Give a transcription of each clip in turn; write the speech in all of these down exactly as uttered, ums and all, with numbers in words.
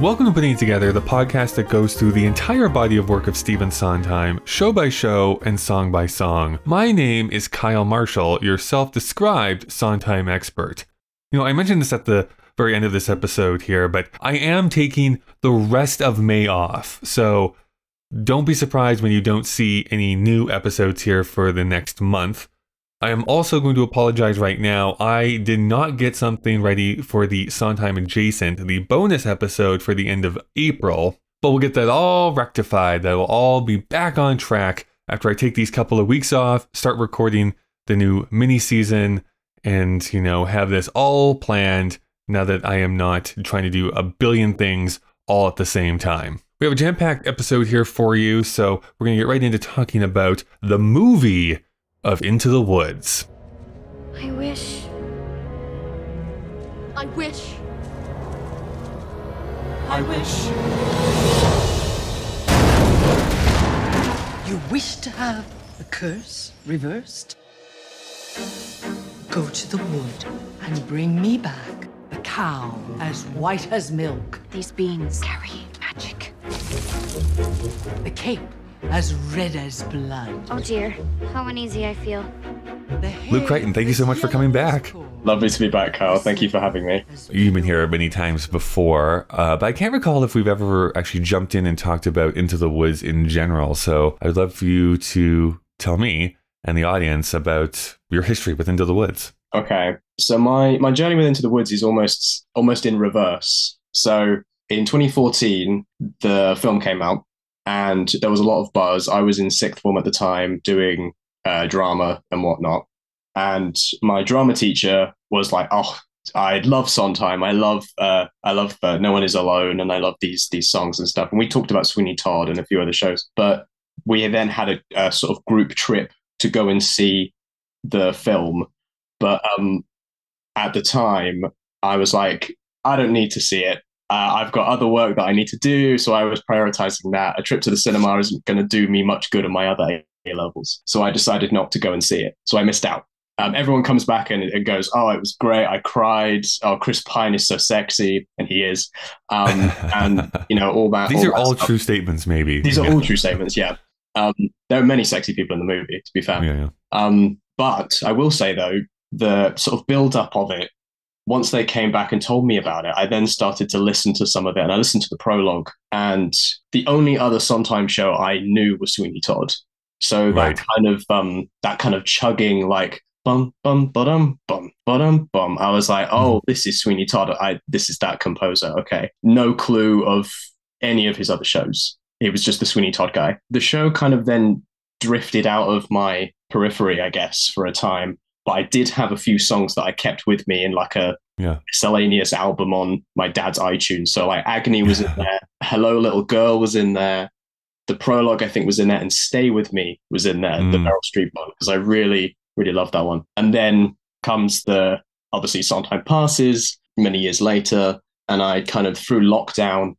Welcome to Putting It Together, the podcast that goes through the entire body of work of Stephen Sondheim, show by show and song by song. My name is Kyle Marshall, your self-described Sondheim expert. You know, I mentioned this at the very end of this episode here, but I am taking the rest of May off, so don't be surprised when you don't see any new episodes here for the next month. I am also going to apologize right now. I did not get something ready for the Sondheim Adjacent, the bonus episode for the end of April, but we'll get that all rectified. That will all be back on track after I take these couple of weeks off, start recording the new mini season, and, you know, have this all planned now that I am not trying to do a billion things all at the same time. We have a jam-packed episode here for you, so we're going to get right into talking about the movie of Into the Woods. I wish. I wish. I wish. You wish to have a curse reversed? Go to the wood and bring me back a cow as white as milk. These beans carry magic. The cape as red as blood. Oh dear, how uneasy I feel. Luke Crichton, thank you so much for coming back. Lovely to be back, Kyle. Thank you for having me. You've been here many times before, uh, but I can't recall if we've ever actually jumped in and talked about Into the Woods in general. So I would love for you to tell me and the audience about your history with Into the Woods. Okay, so my my journey with Into the Woods is almost almost in reverse. So in twenty fourteen, the film came out. And there was a lot of buzz. I was in sixth form at the time doing uh, drama and whatnot. And my drama teacher was like, oh, I love Sondheim. I love uh, I love uh, No One Is Alone. And I love these these songs and stuff. And we talked about Sweeney Todd and a few other shows. But we then had a, a sort of group trip to go and see the film. But um, at the time, I was like, I don't need to see it. Uh, I've got other work that I need to do, so I was prioritizing that. A trip to the cinema isn't going to do me much good on my other A-levels, so I decided not to go and see it. So I missed out. Um, everyone comes back and, and goes, oh, it was great. I cried. Oh, Chris Pine is so sexy. And he is. Um, and, you know, all that. These all are that all stuff. True statements, maybe. These yeah. are all true statements, yeah. Um, there are many sexy people in the movie, to be fair. Yeah, yeah. Um, but I will say, though, the sort of build-up of it, once they came back and told me about it, I then started to listen to some of it, and I listened to the prologue. And the only other Sondheim show I knew was Sweeney Todd. So right. that kind of um, that kind of chugging, like bum bum bum bum bum bum. I was like, oh, this is Sweeney Todd. I this is that composer. Okay, no clue of any of his other shows. It was just the Sweeney Todd guy. The show kind of then drifted out of my periphery, I guess, for a time. But I did have a few songs that I kept with me in like a yeah. miscellaneous album on my dad's iTunes. So like Agony was in there, Hello Little Girl was in there, the prologue I think was in there, and Stay With Me was in there, mm. the Meryl Streep one, because I really, really loved that one. And then comes the, obviously Sondheim passes many years later, and I kind of through lockdown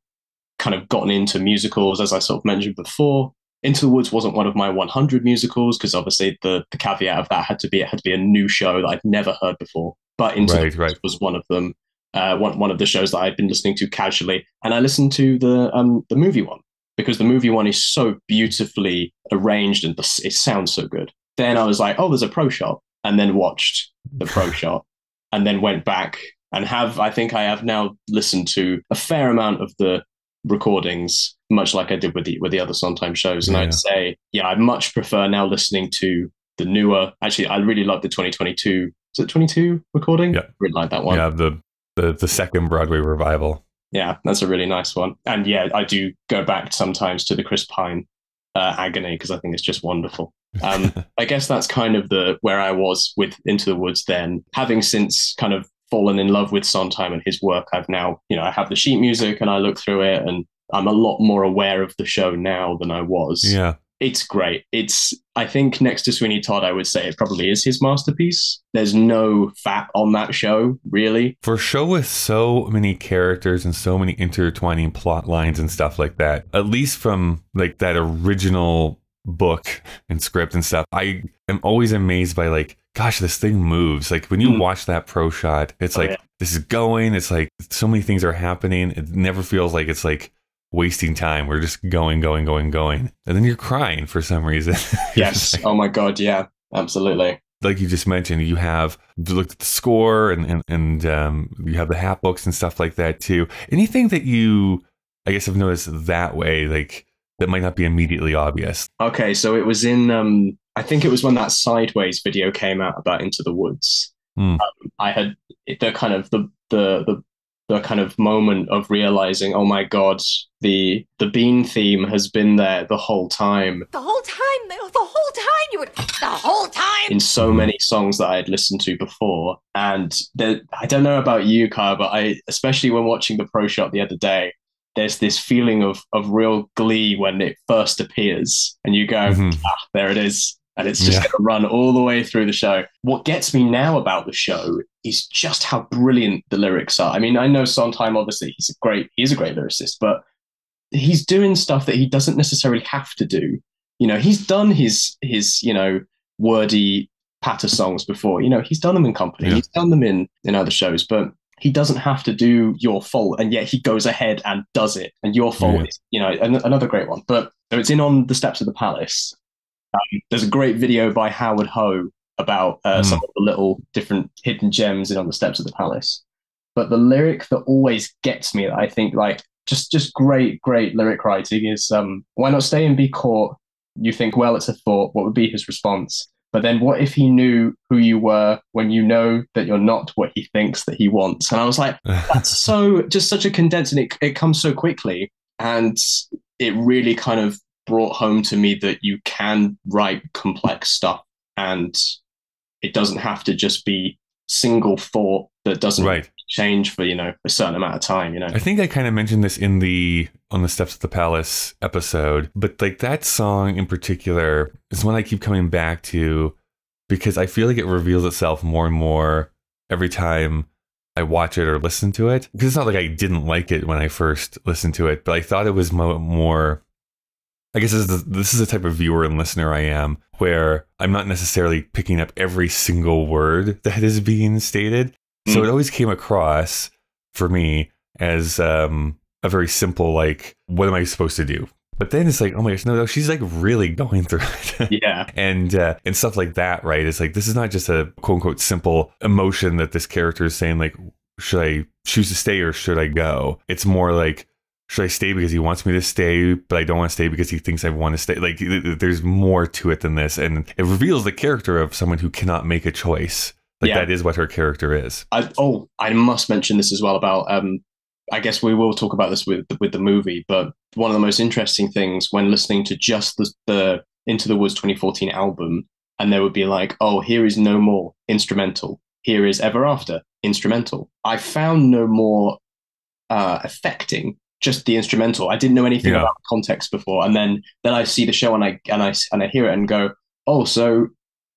kind of gotten into musicals, as I sort of mentioned before. Into the Woods wasn't one of my one hundred musicals because obviously the, the caveat of that had to be it had to be a new show that I'd never heard before. But Into right, the Woods right. was one of them, uh, one one of the shows that I'd been listening to casually, and I listened to the um the movie one because the movie one is so beautifully arranged and the, it sounds so good. Then I was like, oh, there's a pro shot, and then watched the pro shot, and then went back and have I think I have now listened to a fair amount of the recordings, much like I did with the with the other Sondheim shows, and yeah. I'd say, yeah, I much prefer now listening to the newer. Actually, I really like the twenty twenty-two. Is it twenty-two recording? Yeah, I really like that one. Yeah, the, the the second Broadway revival. Yeah, that's a really nice one. And yeah, I do go back sometimes to the Chris Pine uh, Agony because I think it's just wonderful. Um, I guess that's kind of the where I was with Into the Woods. Then, having since kind of fallen in love with Sondheim and his work, I've now, you know, I have the sheet music and I look through it, and I'm a lot more aware of the show now than I was. Yeah, it's great. It's, I think next to Sweeney Todd, I would say it probably is his masterpiece. There's no fat on that show, really. For a show with so many characters and so many intertwining plot lines and stuff like that, at least from like that original book and script and stuff, I am always amazed by like gosh, this thing moves. Like when you mm. watch that pro shot, it's oh, like, yeah. this is going, it's like so many things are happening. It never feels like it's like wasting time. We're just going, going, going, going. And then you're crying for some reason. Yes. Like, oh my God. Yeah, absolutely. Like you just mentioned, you have looked at the score and, and, and um, you have the hat books and stuff like that too. Anything that you, I guess I've noticed that way, like that might not be immediately obvious. Okay. So it was in, um, I think it was when that Sideways video came out about Into the Woods. Mm. Um, I had the kind of the, the, the, the kind of moment of realizing, oh my God, the, the bean theme has been there the whole time. The whole time, the whole time you would, the whole time. In so many songs that I had listened to before. And the, I don't know about you, Kyle, but I, especially when watching the pro shot the other day, there's this feeling of, of real glee when it first appears and you go, mm-hmm. ah, there it is. And it's just yeah. going to run all the way through the show. What gets me now about the show is just how brilliant the lyrics are. I mean, I know Sondheim, obviously, he's a great, he's a great lyricist, but he's doing stuff that he doesn't necessarily have to do. You know, he's done his, his, you know, wordy patter songs before. You know, he's done them in Company. Yeah. He's done them in, in other shows, but he doesn't have to do Your Fault, and yet he goes ahead and does it. And Your Fault yeah. is, you know, an, another great one. But so it's in On the Steps of the Palace. Um, there's a great video by Howard Ho about uh, mm. some of the little different hidden gems in On the Steps of the Palace. But the lyric that always gets me, that I think like just just great, great lyric writing is, um, why not stay and be caught? You think, well, it's a thought. What would be his response? But then what if he knew who you were when you know that you're not what he thinks that he wants? And I was like, that's so just such a condensed, and it, it comes so quickly. And it really kind of brought home to me that you can write complex stuff and it doesn't have to just be single thought that doesn't right. change for, you know, a certain amount of time, you know? I think I kind of mentioned this in the On the Steps of the Palace episode, but like that song in particular is one I keep coming back to because I feel like it reveals itself more and more every time I watch it or listen to it. Because it's not like I didn't like it when I first listened to it, but I thought it was mo more... I guess this is, the, this is the type of viewer and listener I am, where I'm not necessarily picking up every single word that is being stated. Mm. So it always came across for me as um, a very simple, like, what am I supposed to do? But then it's like, oh my gosh, no, no, she's like really going through it. Yeah. and, uh, and stuff like that, right? It's like, this is not just a quote unquote simple emotion that this character is saying, like, should I choose to stay or should I go? It's more like, should I stay because he wants me to stay, but I don't want to stay because he thinks I want to stay. Like, there's more to it than this. And it reveals the character of someone who cannot make a choice. Like, yeah. that is what her character is. I, oh, I must mention this as well about, um, I guess we will talk about this with, with the movie, but one of the most interesting things when listening to just the, the Into the Woods twenty fourteen album, and there would be like, oh, here is No More, instrumental. Here is Ever After, instrumental. I found No More uh, affecting. Just the instrumental. I didn't know anything yeah. about the context before, and then then I see the show and I and I and I hear it and go, oh, so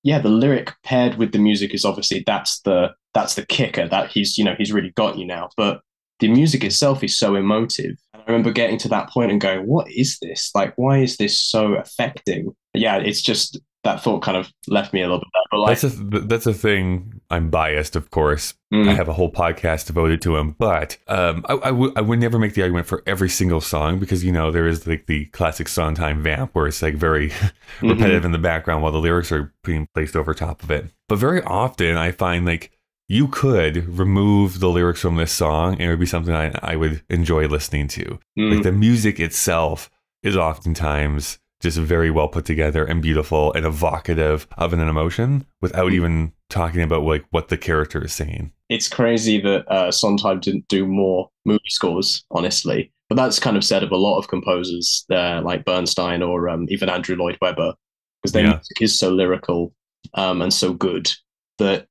yeah, the lyric paired with the music is obviously that's the that's the kicker that he's you know he's really got you now. But the music itself is so emotive. And I remember getting to that point and going, what is this? Like, why is this so affecting? Yeah, it's just that thought kind of left me a little bit. But like, that's a that's a thing. I'm biased, of course. Mm. I have a whole podcast devoted to him, but um, I, I, w I would never make the argument for every single song because, you know, there is like the classic Sondheim vamp where it's like very mm-hmm. repetitive in the background while the lyrics are being placed over top of it. But very often I find like you could remove the lyrics from this song and it would be something I, I would enjoy listening to. Mm. Like the music itself is oftentimes just very well put together and beautiful and evocative of an emotion without even talking about like what the character is saying. It's crazy that uh, Sondheim didn't do more movie scores, honestly. But that's kind of said of a lot of composers uh, like Bernstein or um, even Andrew Lloyd Webber, because their yeah. music is so lyrical um, and so good that,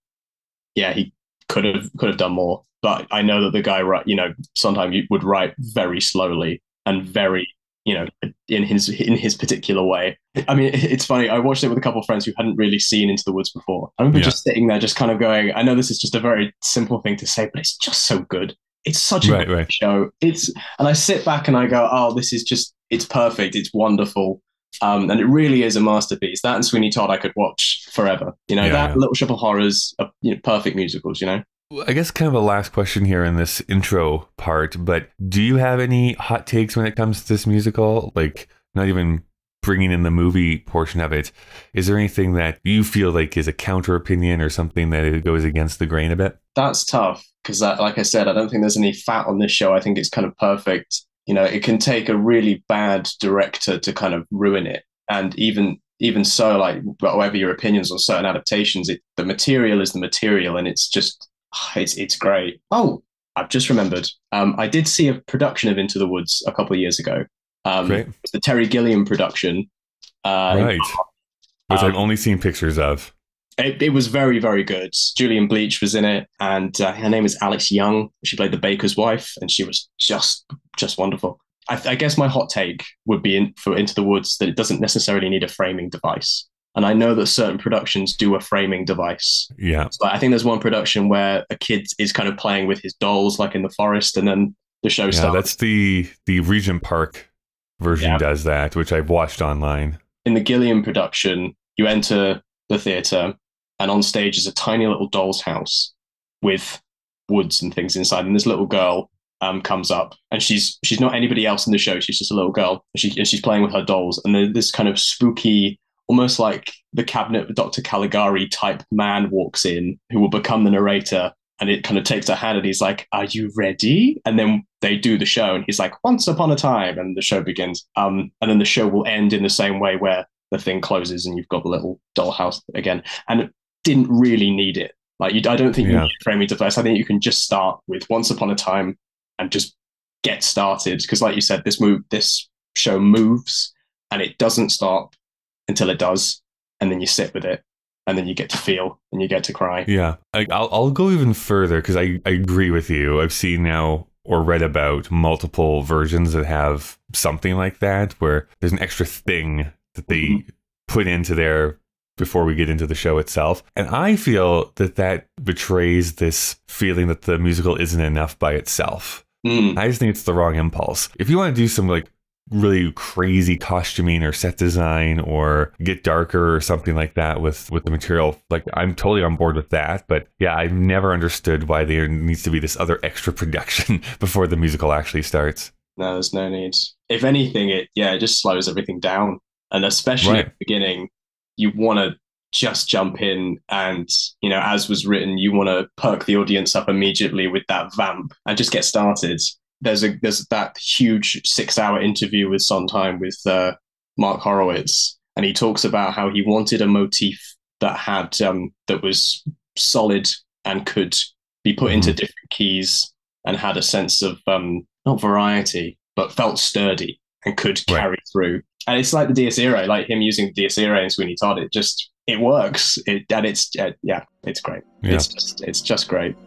yeah, he could have could have done more. But I know that the guy, you know, Sondheim would write very slowly and very, you know, in his in his particular way. I mean, it's funny. I watched it with a couple of friends who hadn't really seen Into the Woods before. I remember yeah. just sitting there, just kind of going, I know this is just a very simple thing to say, but it's just so good. It's such a right, good right. show. It's, and I sit back and I go, oh, this is just, it's perfect. It's wonderful. Um, and it really is a masterpiece. That and Sweeney Todd I could watch forever. You know, yeah, that yeah. Little Shop of Horrors, uh, you know, perfect musicals, you know? I guess kind of a last question here in this intro part, but do you have any hot takes when it comes to this musical? Like, not even bringing in the movie portion of it. Is there anything that you feel like is a counter opinion or something that it goes against the grain a bit? That's tough because, like I said, I don't think there's any fat on this show. I think it's kind of perfect. You know, it can take a really bad director to kind of ruin it. And even even so, like, whatever your opinions on certain adaptations, it, the material is the material, and it's just, it's it's great. Oh, I've just remembered. Um, I did see a production of Into the Woods a couple of years ago. Um, it was the Terry Gilliam production. Uh, right. Which um, I've only seen pictures of. It, it was very, very good. Julian Bleach was in it, and uh, her name is Alex Young. She played the baker's wife, and she was just, just wonderful. I, I guess my hot take would be in, for Into the Woods that it doesn't necessarily need a framing device. And I know that certain productions do a framing device. Yeah. So I think there's one production where a kid is kind of playing with his dolls, like in the forest, and then the show yeah, starts. That's the the Regent Park version yeah. does that, which I've watched online. In the Gilliam production, you enter the theater, and on stage is a tiny little doll's house with woods and things inside. And this little girl um, comes up, and she's she's not anybody else in the show. She's just a little girl. And she and she's playing with her dolls, and then this kind of spooky, almost like the cabinet of Doctor Caligari type man walks in, who will become the narrator. And it kind of takes a hand, and he's like, "Are you ready?" And then they do the show, and he's like, "Once upon a time," and the show begins. Um, and then the show will end in the same way, where the thing closes, and you've got the little dollhouse again. And it didn't really need it. Like, you, I don't think yeah. you need a framing device. I think you can just start with "Once upon a time" and just get started. Because, like you said, this move, this show moves, and it doesn't stop until it does, and then you sit with it. And then you get to feel, and you get to cry. Yeah, I, I'll, I'll go even further, because I, I agree with you. I've seen now or read about multiple versions that have something like that, where there's an extra thing that they mm-hmm. put into there before we get into the show itself. And I feel that that betrays this feeling that the musical isn't enough by itself. Mm. I just think it's the wrong impulse. If you want to do some, like, really crazy costuming or set design or get darker or something like that with with the material, like, I'm totally on board with that. But yeah, I've never understood why there needs to be this other extra production before the musical actually starts. No, there's no need. If anything, it yeah it just slows everything down, and especially right. at the beginning, you want to just jump in, and, you know, as was written, you want to perk the audience up immediately with that vamp and just get started. There's a there's that huge six-hour interview with Sondheim with uh, Mark Horowitz, and he talks about how he wanted a motif that had um, that was solid and could be put into different keys and had a sense of um, not variety, but felt sturdy and could carry right. through. And it's like the Dies Irae, like him using Dies Irae and Sweeney Todd. It just it works, it, and it's uh, yeah, it's great. Yeah. It's just it's just great.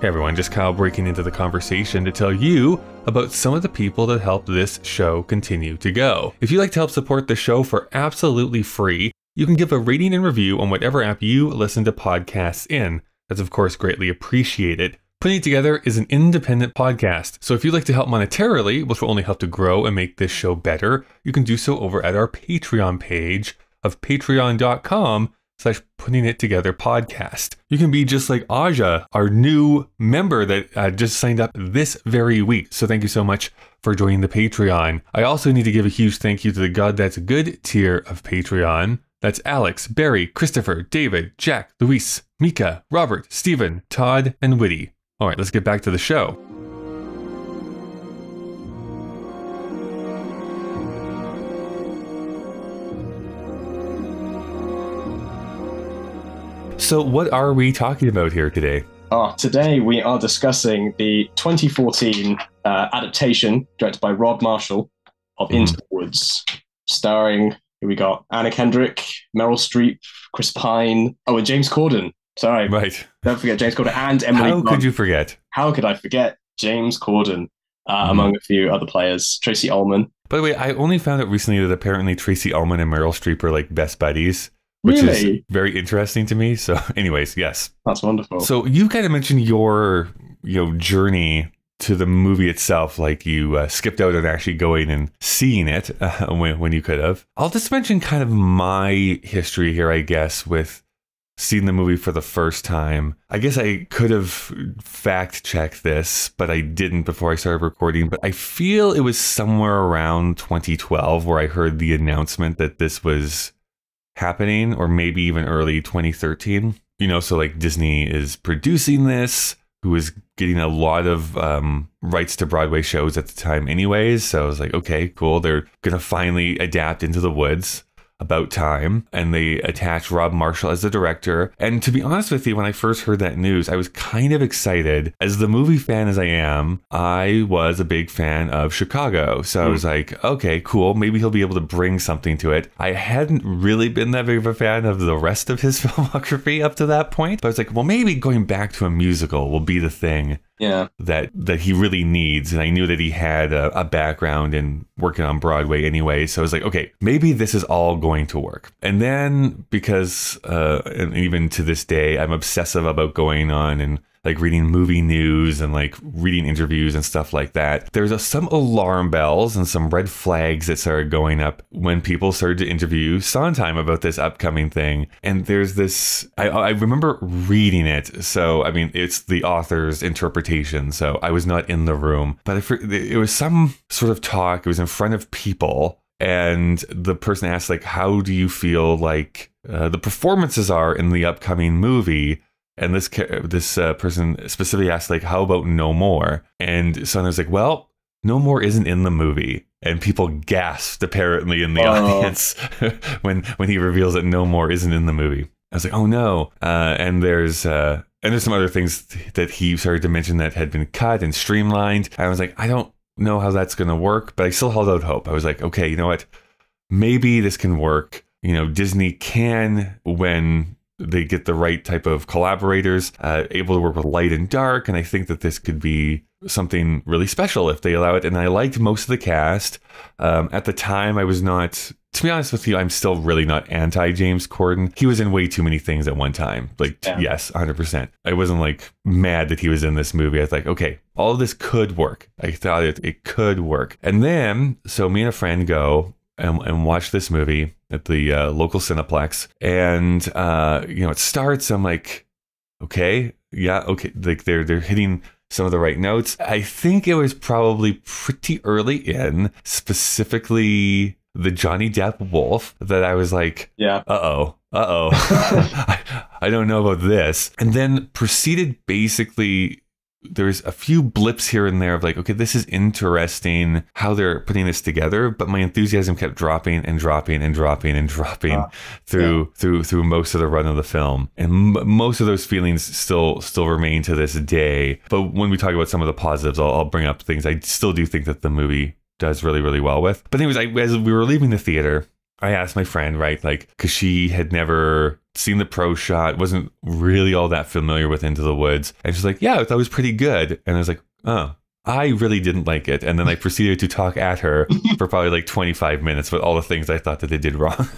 Hey everyone, just Kyle breaking into the conversation to tell you about some of the people that help this show continue to go. If you'd like to help support the show for absolutely free, you can give a rating and review on whatever app you listen to podcasts in. That's of course greatly appreciated. Putting It Together is an independent podcast, so if you'd like to help monetarily, which will only help to grow and make this show better, you can do so over at our Patreon page of patreon dot com. Slash putting it together podcast. You can be just like Aja, our new member that uh, just signed up this very week. So thank you so much for joining the Patreon. I also need to give a huge thank you to the God That's Good tier of Patreon. That's Alex, Barry, Christopher, David, Jack, Luis, Mika, Robert, Stephen, Todd, and Whitty. All right, let's get back to the show. So what are we talking about here today? Oh, today we are discussing the twenty fourteen uh, adaptation directed by Rob Marshall of mm. Into the Woods, starring, here we got Anna Kendrick, Meryl Streep, Chris Pine, oh, and James Corden. Sorry. Right. Don't forget James Corden and Emily. How Blunt. Could you forget? How could I forget James Corden, uh, mm. among a few other players, Tracy Ullman. By the way, I only found out recently that apparently Tracy Ullman and Meryl Streep are like best buddies. which really? is very interesting to me. So anyways, yes. That's wonderful. So you kind of mentioned your, you know, journey to the movie itself, like you uh, skipped out on actually going and seeing it uh, when, when you could have. I'll just mention kind of my history here, I guess, with seeing the movie for the first time. I guess I could have fact checked this, but I didn't before I started recording. But I feel it was somewhere around twenty twelve where I heard the announcement that this was happening, or maybe even early twenty thirteen. You know, so like Disney is producing this, who is getting a lot of um, rights to Broadway shows at the time anyways. So I was like, okay, cool. They're going to finally adapt Into the Woods. About time. And they attached Rob Marshall as the director. And to be honest with you, when I first heard that news, I was kind of excited. As the movie fan as I am, I was a big fan of Chicago. So mm. I was like, okay, cool. Maybe he'll be able to bring something to it. I hadn't really been that big of a fan of the rest of his filmography up to that point. But I was like, well, maybe going back to a musical will be the thing. Yeah, that that he really needs. And I knew that he had a, a background in working on Broadway anyway. So I was like, okay, maybe this is all going to work. And then because uh, and even to this day, I'm obsessive about going on and like reading movie news and like reading interviews and stuff like that. There's a, some alarm bells and some red flags that started going up when people started to interview Sondheim about this upcoming thing. And there's this, I, I remember reading it. So, I mean, it's the author's interpretation. So I was not in the room, but if it was some sort of talk. It was in front of people. And the person asked, like, how do you feel like uh, the performances are in the upcoming movie? And this this uh, person specifically asked, like, how about No More? And so I was like, well, No More isn't in the movie. And people gasped, apparently, in the oh. audience when when he reveals that No More isn't in the movie. I was like, oh, no. Uh, and there's uh, and there's some other things that he started to mention that had been cut and streamlined. I was like, I don't know how that's going to work. But I still held out hope. I was like, OK, you know what? Maybe this can work. You know, Disney can, when they get the right type of collaborators, uh, able to work with light and dark. And I think that this could be something really special if they allow it. And I liked most of the cast. Um, at the time, I was not, to be honest with you, I'm still really not anti-James Corden. He was in way too many things at one time. Like, yeah. Yes, one hundred percent. I wasn't like mad that he was in this movie. I was like, okay, all of this could work. I thought it, it could work. And then, so me and a friend go and, and watch this movie at the uh, local Cineplex, and uh, you know, it starts. I'm like, okay, yeah, okay. Like they're they're hitting some of the right notes. I think it was probably pretty early in, specifically the Johnny Depp wolf, that I was like, yeah, uh oh, uh oh, I, I don't know about this. And then proceeded basically. There's a few blips here and there of like, okay, this is interesting how they're putting this together. But my enthusiasm kept dropping and dropping and dropping and dropping uh, through yeah. through through most of the run of the film. And m most of those feelings still still remain to this day. But when we talk about some of the positives, I'll, I'll bring up things I still do think that the movie does really, really well with. But anyways, I, as we were leaving the theater, I asked my friend, right, like, because she had never seen the pro shot, wasn't really all that familiar with Into the Woods. And she's like, yeah, I thought it was pretty good. And I was like, oh, I really didn't like it. And then I proceeded to talk at her for probably like twenty-five minutes with all the things I thought that they did wrong,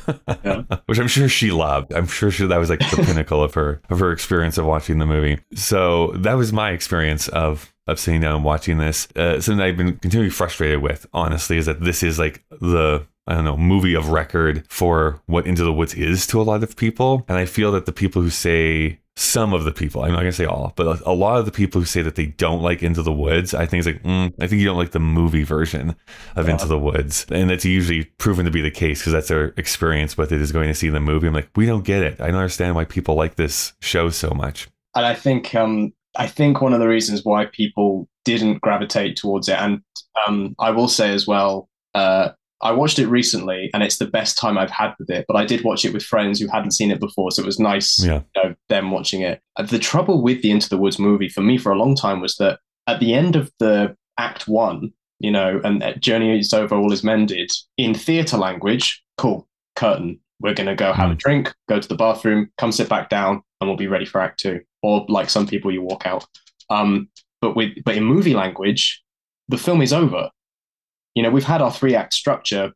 yeah. Which I'm sure she loved. I'm sure she, that was like the pinnacle of her of her experience of watching the movie. So that was my experience of of sitting down and watching this. Uh, something I've been continually frustrated with, honestly, is that this is like the, I don't know, movie of record for what Into the Woods is to a lot of people. And I feel that the people who say, some of the people, I'm not going to say all, but a lot of the people who say that they don't like Into the Woods, I think it's like, mm, I think you don't like the movie version of yeah. Into the Woods. And that's usually proven to be the case because that's their experience with it, is going to see the movie. I'm like, we don't get it. I don't understand why people like this show so much. And I think, um, I think one of the reasons why people didn't gravitate towards it, and um, I will say as well, uh, I watched it recently and it's the best time I've had with it, but I did watch it with friends who hadn't seen it before. So it was nice, yeah. you know, them watching it. The trouble with the Into the Woods movie for me for a long time was that at the end of the act one, you know, and that journey is over, all is mended, in theatre language, cool, curtain. We're going to go have mm. a drink, go to the bathroom, come sit back down and we'll be ready for act two. Or like some people, you walk out. Um, but with, but in movie language, the film is over. You know, we've had our three act structure.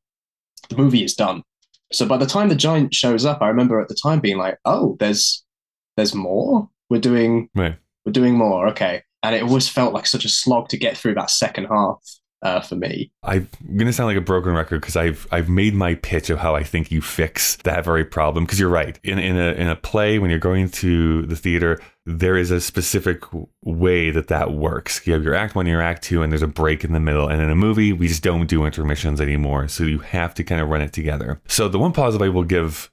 The movie is done. So by the time the giant shows up, I remember at the time being like, oh, there's there's more? We're doing right. we're doing more, okay. And it always felt like such a slog to get through that second half uh, for me. I'm going to sound like a broken record because I've I've made my pitch of how I think you fix that very problem. Because you're right. In, in, a, in a play, when you're going to the theater, there is a specific way that that works. You have your act one, your act two, and there's a break in the middle. And in a movie, we just don't do intermissions anymore. So you have to kind of run it together. So the one positive I will give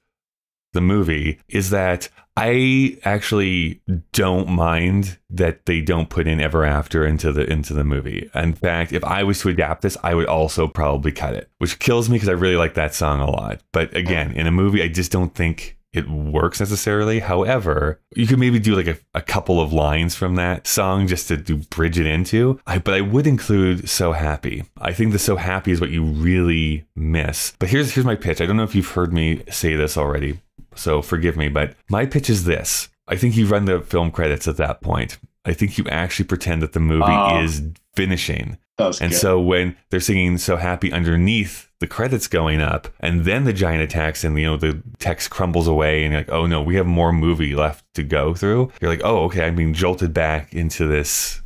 the movie is that I actually don't mind that they don't put in ever after into the into the movie. In fact, if I was to adapt this, I would also probably cut it, which kills me because I really like that song a lot. But again, in a movie, I just don't think it works necessarily. However, you could maybe do like a, a couple of lines from that song just to do bridge it into. I, but I would include So Happy. I think the So Happy is what you really miss. But here's here's my pitch. I don't know if you've heard me say this already, so forgive me, but my pitch is this. I think you run the film credits at that point. I think you actually pretend that the movie oh, is finishing. And good. So when they're singing So Happy underneath the credits going up, and then the giant attacks and, you know, the text crumbles away and you're like, oh no, we have more movie left to go through. You're like, oh, okay, I'm being jolted back into this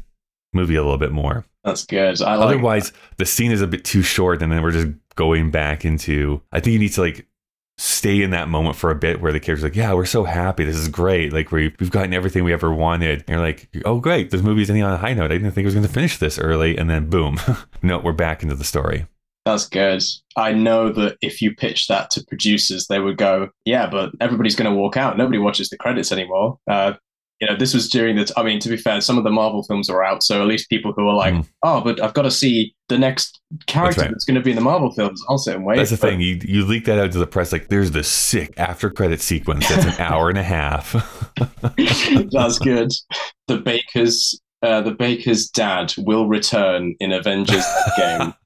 movie a little bit more. That's good. I like Otherwise, that. the scene is a bit too short and then we're just going back into, I think you need to like, stay in that moment for a bit where the character's like, yeah, we're so happy, this is great, like we, we've gotten everything we ever wanted, and you're like, oh great, this movie's ending on a high note, I didn't think I was going to finish this early, and then boom, no, we're back into the story. That's good. I know that if you pitch that to producers, they would go, yeah, but everybody's going to walk out, nobody watches the credits anymore. Uh you know, this was during the, I mean, to be fair, some of the Marvel films were out, so at least people who are like, mm. oh, but I've got to see the next character that's, right. that's going to be in the Marvel films, I'll sit and wait. That's the but, thing, you you leak that out to the press, like, there's this sick after-credit sequence that's an hour and a half. That's good. The Baker's uh, the Baker's dad will return in Avengers Endgame.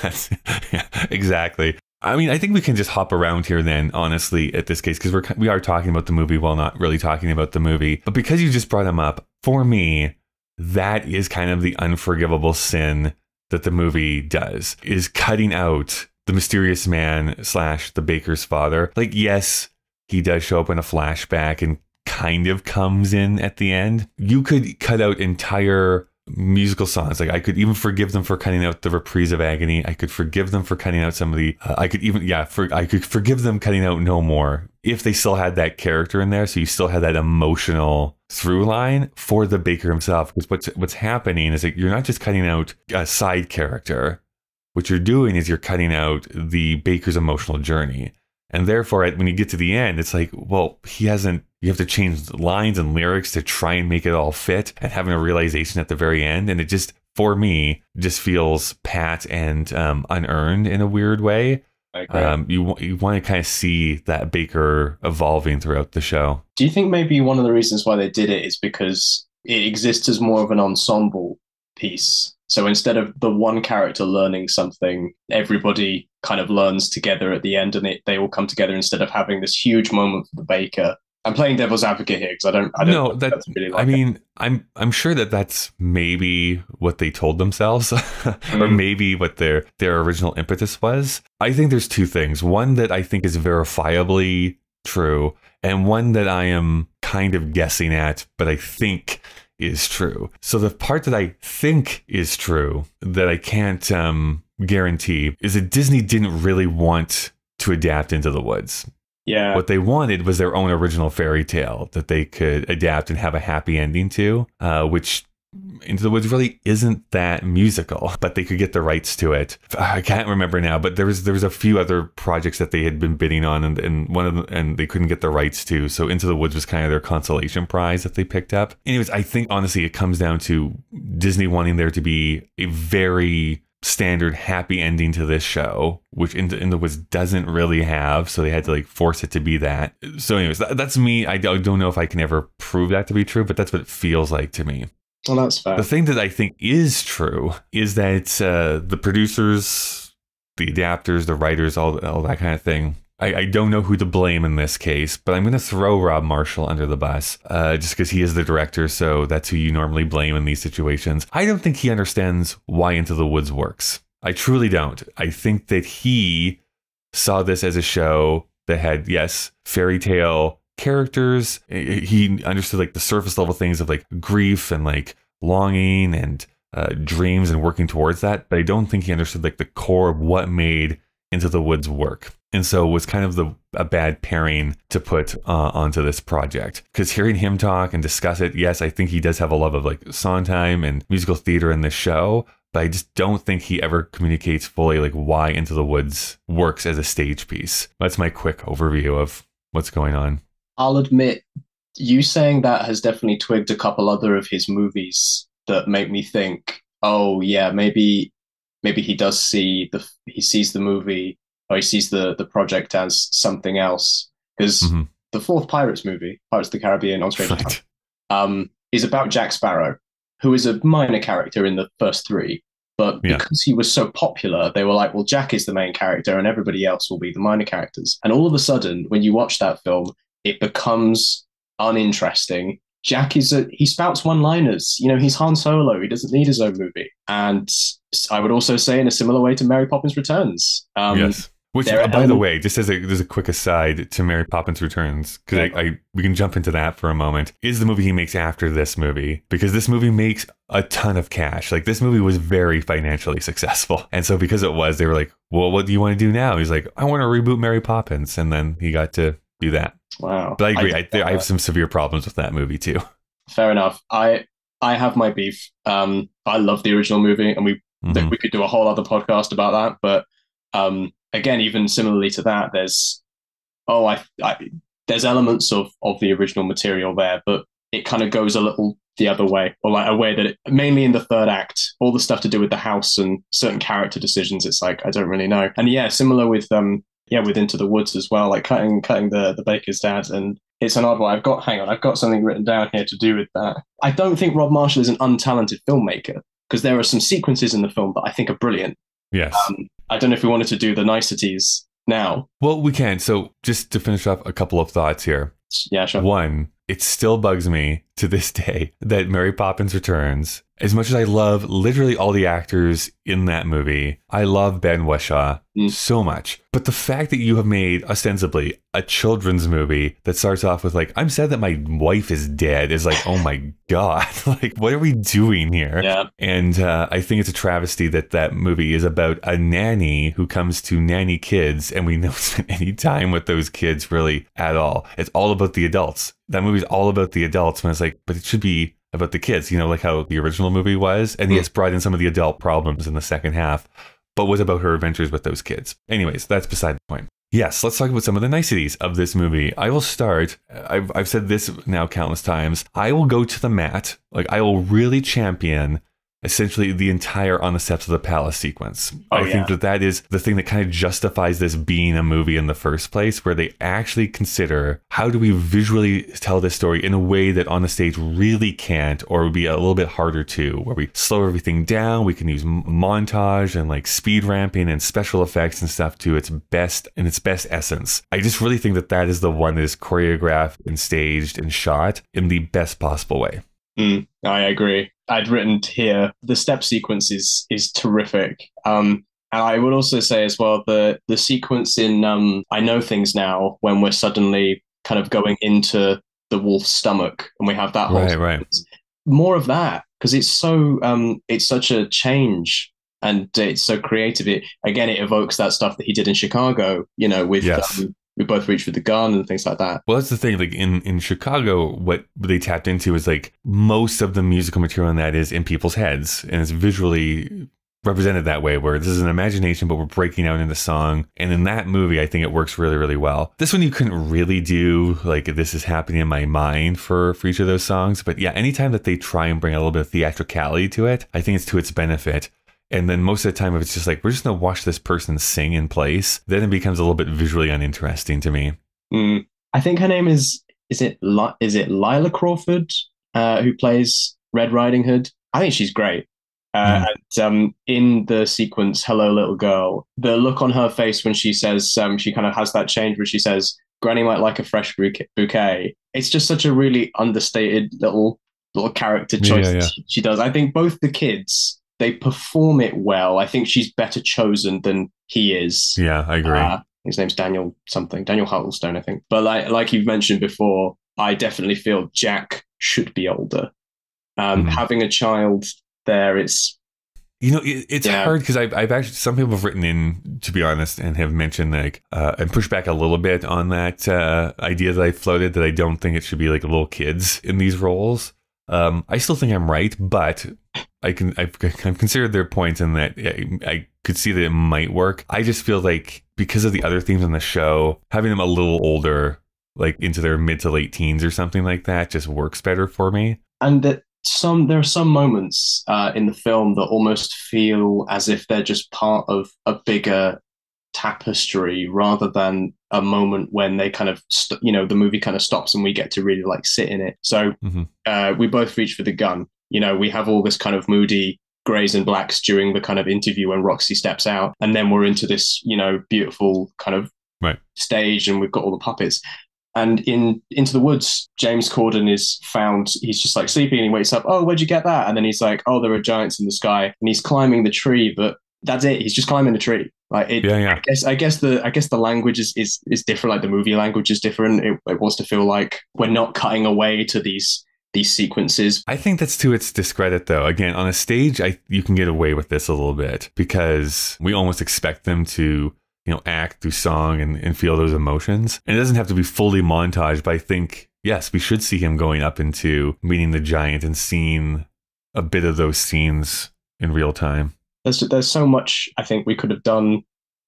That's, yeah, exactly. I mean, I think we can just hop around here then, honestly, at this case, because we're we are talking about the movie while not really talking about the movie. But because you just brought him up, for me, that is kind of the unforgivable sin that the movie does, is cutting out the mysterious man slash the baker's father. Like, yes, he does show up in a flashback and kind of comes in at the end. You could cut out entire musical songs. Like, I could even forgive them for cutting out the Reprise of Agony. I could forgive them for cutting out some of the uh, I could even yeah for I could forgive them cutting out No More if they still had that character in there, so you still had that emotional through line for the baker himself. Because what's what's happening is that you're not just cutting out a side character, what you're doing is you're cutting out the baker's emotional journey. And therefore, when you get to the end, it's like, well, he hasn't, you have to change the lines and lyrics to try and make it all fit, and having a realization at the very end. And it just, for me, just feels pat and um, unearned in a weird way. I agree. Um, you, you want to kind of see that baker evolving throughout the show. Do you think maybe one of the reasons why they did it is because it exists as more of an ensemble piece? So instead of the one character learning something, everybody kind of learns together at the end, and it, they all come together instead of having this huge moment for the baker. I'm playing devil's advocate here because I don't. I don't no, that, that's really. Like I mean, it. I'm I'm sure that that's maybe what they told themselves, mm. or maybe what their their original impetus was. I think there's two things. One that I think is verifiably true, and one that I am kind of guessing at, but I think is true. So the part that I think is true that I can't um, guarantee is that Disney didn't really want to adapt Into the Woods. Yeah. What they wanted was their own original fairy tale that they could adapt and have a happy ending to, uh, which Into the Woods really isn't that musical, but they could get the rights to it. I can't remember now, but there was there was a few other projects that they had been bidding on, and, and one of them, and they couldn't get the rights to. So Into the Woods was kind of their consolation prize that they picked up. Anyways, I think honestly it comes down to Disney wanting there to be a very standard happy ending to this show, which in the, in the Woods doesn't really have, so they had to like force it to be that. So anyways, that, that's me. I don't know if I can ever prove that to be true, but that's what it feels like to me. Well, that's fair. The thing that I think is true is that uh, the producers, the adapters, the writers, all, all that kind of thing, I, I don't know who to blame in this case, but I'm going to throw Rob Marshall under the bus uh, just because he is the director, so that's who you normally blame in these situations. I don't think he understands why Into the Woods works. I truly don't. I think that he saw this as a show that had, yes, fairy tale characters. He understood like the surface level things of like grief and like longing and uh, dreams and working towards that. But I don't think he understood like the core of what made Into the Woods work. And so it was kind of the, a bad pairing to put uh, onto this project, because hearing him talk and discuss it, yes, I think he does have a love of like Sondheim and musical theater in this show, but I just don't think he ever communicates fully like why Into the Woods works as a stage piece. That's my quick overview of what's going on. I'll admit, you saying that has definitely twigged a couple other of his movies that make me think, oh yeah, maybe maybe he does see the he sees the movie, or he sees the, the project as something else. Because mm-hmm. the fourth Pirates movie, Pirates of the Caribbean on Stranger Things, right. um, is about Jack Sparrow, who is a minor character in the first three. But yeah. because he was so popular, they were like, well, Jack is the main character and everybody else will be the minor characters. And all of a sudden, when you watch that film, it becomes uninteresting. Jack is a, he spouts one-liners. You know, he's Han Solo. He doesn't need his own movie. And I would also say in a similar way to Mary Poppins Returns. Um, yes. Which, by um, the way, just as a, as a quick aside to Mary Poppins Returns, because I, I we can jump into that for a moment, is the movie he makes after this movie, because this movie makes a ton of cash. Like, this movie was very financially successful. And so because it was, they were like, well, what do you want to do now? He's like, I want to reboot Mary Poppins. And then he got to do that. Wow. But I agree. I, I, I have some severe problems with that movie, too. Fair enough. I I have my beef. Um, I love the original movie, and we mm-hmm. we could do a whole other podcast about that, but... Um, Again, even similarly to that, there's oh, I, I there's elements of of the original material there, but it kind of goes a little the other way, or like a way that it, mainly in the third act, all the stuff to do with the house and certain character decisions. It's like I don't really know. And yeah, similar with um yeah with Into the Woods as well, like cutting cutting the the baker's dad, and it's an odd one. I've got hang on, I've got something written down here to do with that. I don't think Rob Marshall is an untalented filmmaker, because there are some sequences in the film that I think are brilliant. Yes. Um, I don't know if we wanted to do the niceties now. Well, we can. So just to finish off a couple of thoughts here. Yeah, sure. One, it still bugs me to this day that Mary Poppins Returns, as much as I love literally all the actors in that movie, I love Ben Whishaw mm. so much. But the fact that you have made, ostensibly, a children's movie that starts off with, like, I'm sad that my wife is dead, is like, oh my God, like, what are we doing here? Yeah. And uh, I think it's a travesty that that movie is about a nanny who comes to nanny kids, and we don't spend any time with those kids really at all. It's all about the adults. That movie's all about the adults, when it's like, but it should be about the kids, you know, like how the original movie was. And yes, brought in some of the adult problems in the second half, but was about her adventures with those kids. Anyways, that's beside the point. Yes, let's talk about some of the niceties of this movie. I will start, I've, I've said this now countless times, I will go to the mat, like I will really champion essentially the entire On the Steps of the Palace sequence. Oh, I yeah. think that that is the thing that kind of justifies this being a movie in the first place, where they actually consider, how do we visually tell this story in a way that on the stage really can't, or would be a little bit harder to, where we slow everything down, we can use montage and like speed ramping and special effects and stuff to its best, in its best essence. I just really think that that is the one that is choreographed and staged and shot in the best possible way. Mm, I agree. I'd written here, the step sequence is, is terrific. Um, and I would also say as well, the, the sequence in um, I Know Things Now, when we're suddenly kind of going into the wolf's stomach, and we have that whole right, right. more of that, because it's so um, it's such a change, and it's so creative. It, again, it evokes that stuff that he did in Chicago, you know, with... Yes. Um, We both reach for the gun and things like that. Well, that's the thing. Like in, in Chicago, what they tapped into is like most of the musical material in that is in people's heads, and it's visually represented that way, where this is an imagination, but we're breaking out into song. And in that movie, I think it works really, really well. This one you couldn't really do like this is happening in my mind for, for each of those songs. But yeah, anytime that they try and bring a little bit of theatricality to it, I think it's to its benefit. And then most of the time, if it's just like, we're just going to watch this person sing in place, then it becomes a little bit visually uninteresting to me. Mm. I think her name is, is it, Li is it Lila Crawford, uh, who plays Red Riding Hood? I think she's great. Uh, mm. and, um, in the sequence, Hello, Little Girl, the look on her face when she says, um, she kind of has that change where she says, Granny might like a fresh bouquet. It's just such a really understated little, little character choice yeah, yeah. that she does. I think both the kids... they perform it well. I think she's better chosen than he is. Yeah, I agree. Uh, his name's Daniel something, Daniel Huddlestone, I think. But like like you've mentioned before, I definitely feel Jack should be older. Um, mm-hmm. Having a child there, it's... You know, it, it's yeah. hard because I've, I've actually, some people have written in, to be honest, and have mentioned like, uh, and pushed back a little bit on that uh, idea that I floated, that I don't think it should be like little kids in these roles. Um, I still think I'm right, but I can, I've, I've considered their points in that I, I could see that it might work. I just feel like because of the other themes on the show, having them a little older, like into their mid to late teens or something like that, just works better for me. And that, Some there are some moments uh, in the film that almost feel as if they're just part of a bigger tapestry rather than a moment when they kind of, st you know, the movie kind of stops and we get to really like sit in it. So mm-hmm. uh, we both reach for the gun. You know, we have all this kind of moody grays and blacks during the kind of interview when Roxy steps out. And then we're into this, you know, beautiful kind of right. stage and we've got all the puppets. And in Into the Woods, James Corden is found, he's just like sleeping and he wakes up, oh, where'd you get that? And then he's like, oh, there are giants in the sky. And he's climbing the tree, but that's it. He's just climbing the tree. Like it, yeah, yeah. I guess, I guess the, I guess the language is, is, is different. Like the movie language is different. It, it wants to feel like we're not cutting away to these, these sequences. I think that's to its discredit, though. Again, on a stage, I, you can get away with this a little bit because we almost expect them to, you know, act through song and, and feel those emotions. And it doesn't have to be fully montage, but I think, yes, we should see him going up into meeting the giant and seeing a bit of those scenes in real time. There's, there's so much I think we could have done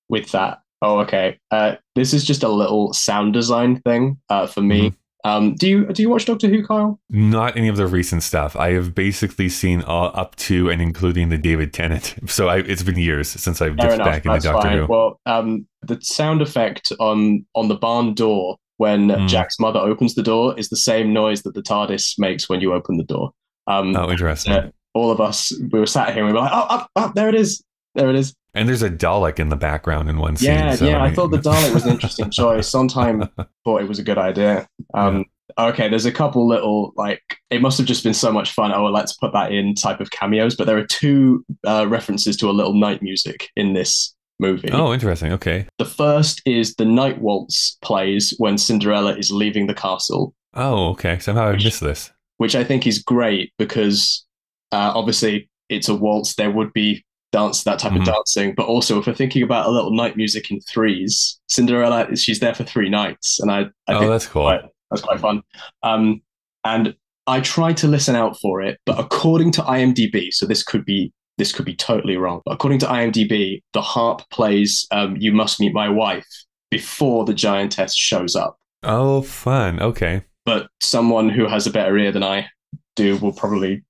with that. Oh, okay. Uh, this is just a little sound design thing uh, for me. Mm-hmm. Um, do you do you watch Doctor Who, Kyle? Not any of the recent stuff. I have basically seen all up to and including the David Tennant. So I, it's been years since I've dipped back into Doctor Who. Well, um, the sound effect on on the barn door when mm. Jack's mother opens the door is the same noise that the TARDIS makes when you open the door. Um, oh, interesting. Uh, all of us, we were sat here and we were like, oh, oh, oh, there it is. There it is. And there's a Dalek in the background in one yeah, scene. So yeah, I, mean, I thought the Dalek was an interesting choice. Sondheim thought it was a good idea. Um, yeah. Okay, there's a couple little, like, it must have just been so much fun. Oh, well, let's put that in type of cameos. But there are two uh, references to A Little Night Music in this movie. Oh, interesting. Okay. The first is the Night Waltz plays when Cinderella is leaving the castle. Oh, okay. Somehow which, I missed this. Which I think is great because uh, obviously it's a waltz. There would be dance, that type mm-hmm. of dancing. But also, if we're thinking about A Little Night Music in threes, Cinderella, she's there for three nights. And I, I oh, think that's cool. Quite, that's quite fun. Um, and I tried to listen out for it, but according to IMDb, so this could be this could be totally wrong. But according to IMDb, the harp plays um, "You Must Meet My Wife" before the giantess shows up. Oh, fun. Okay. But someone who has a better ear than I do will probably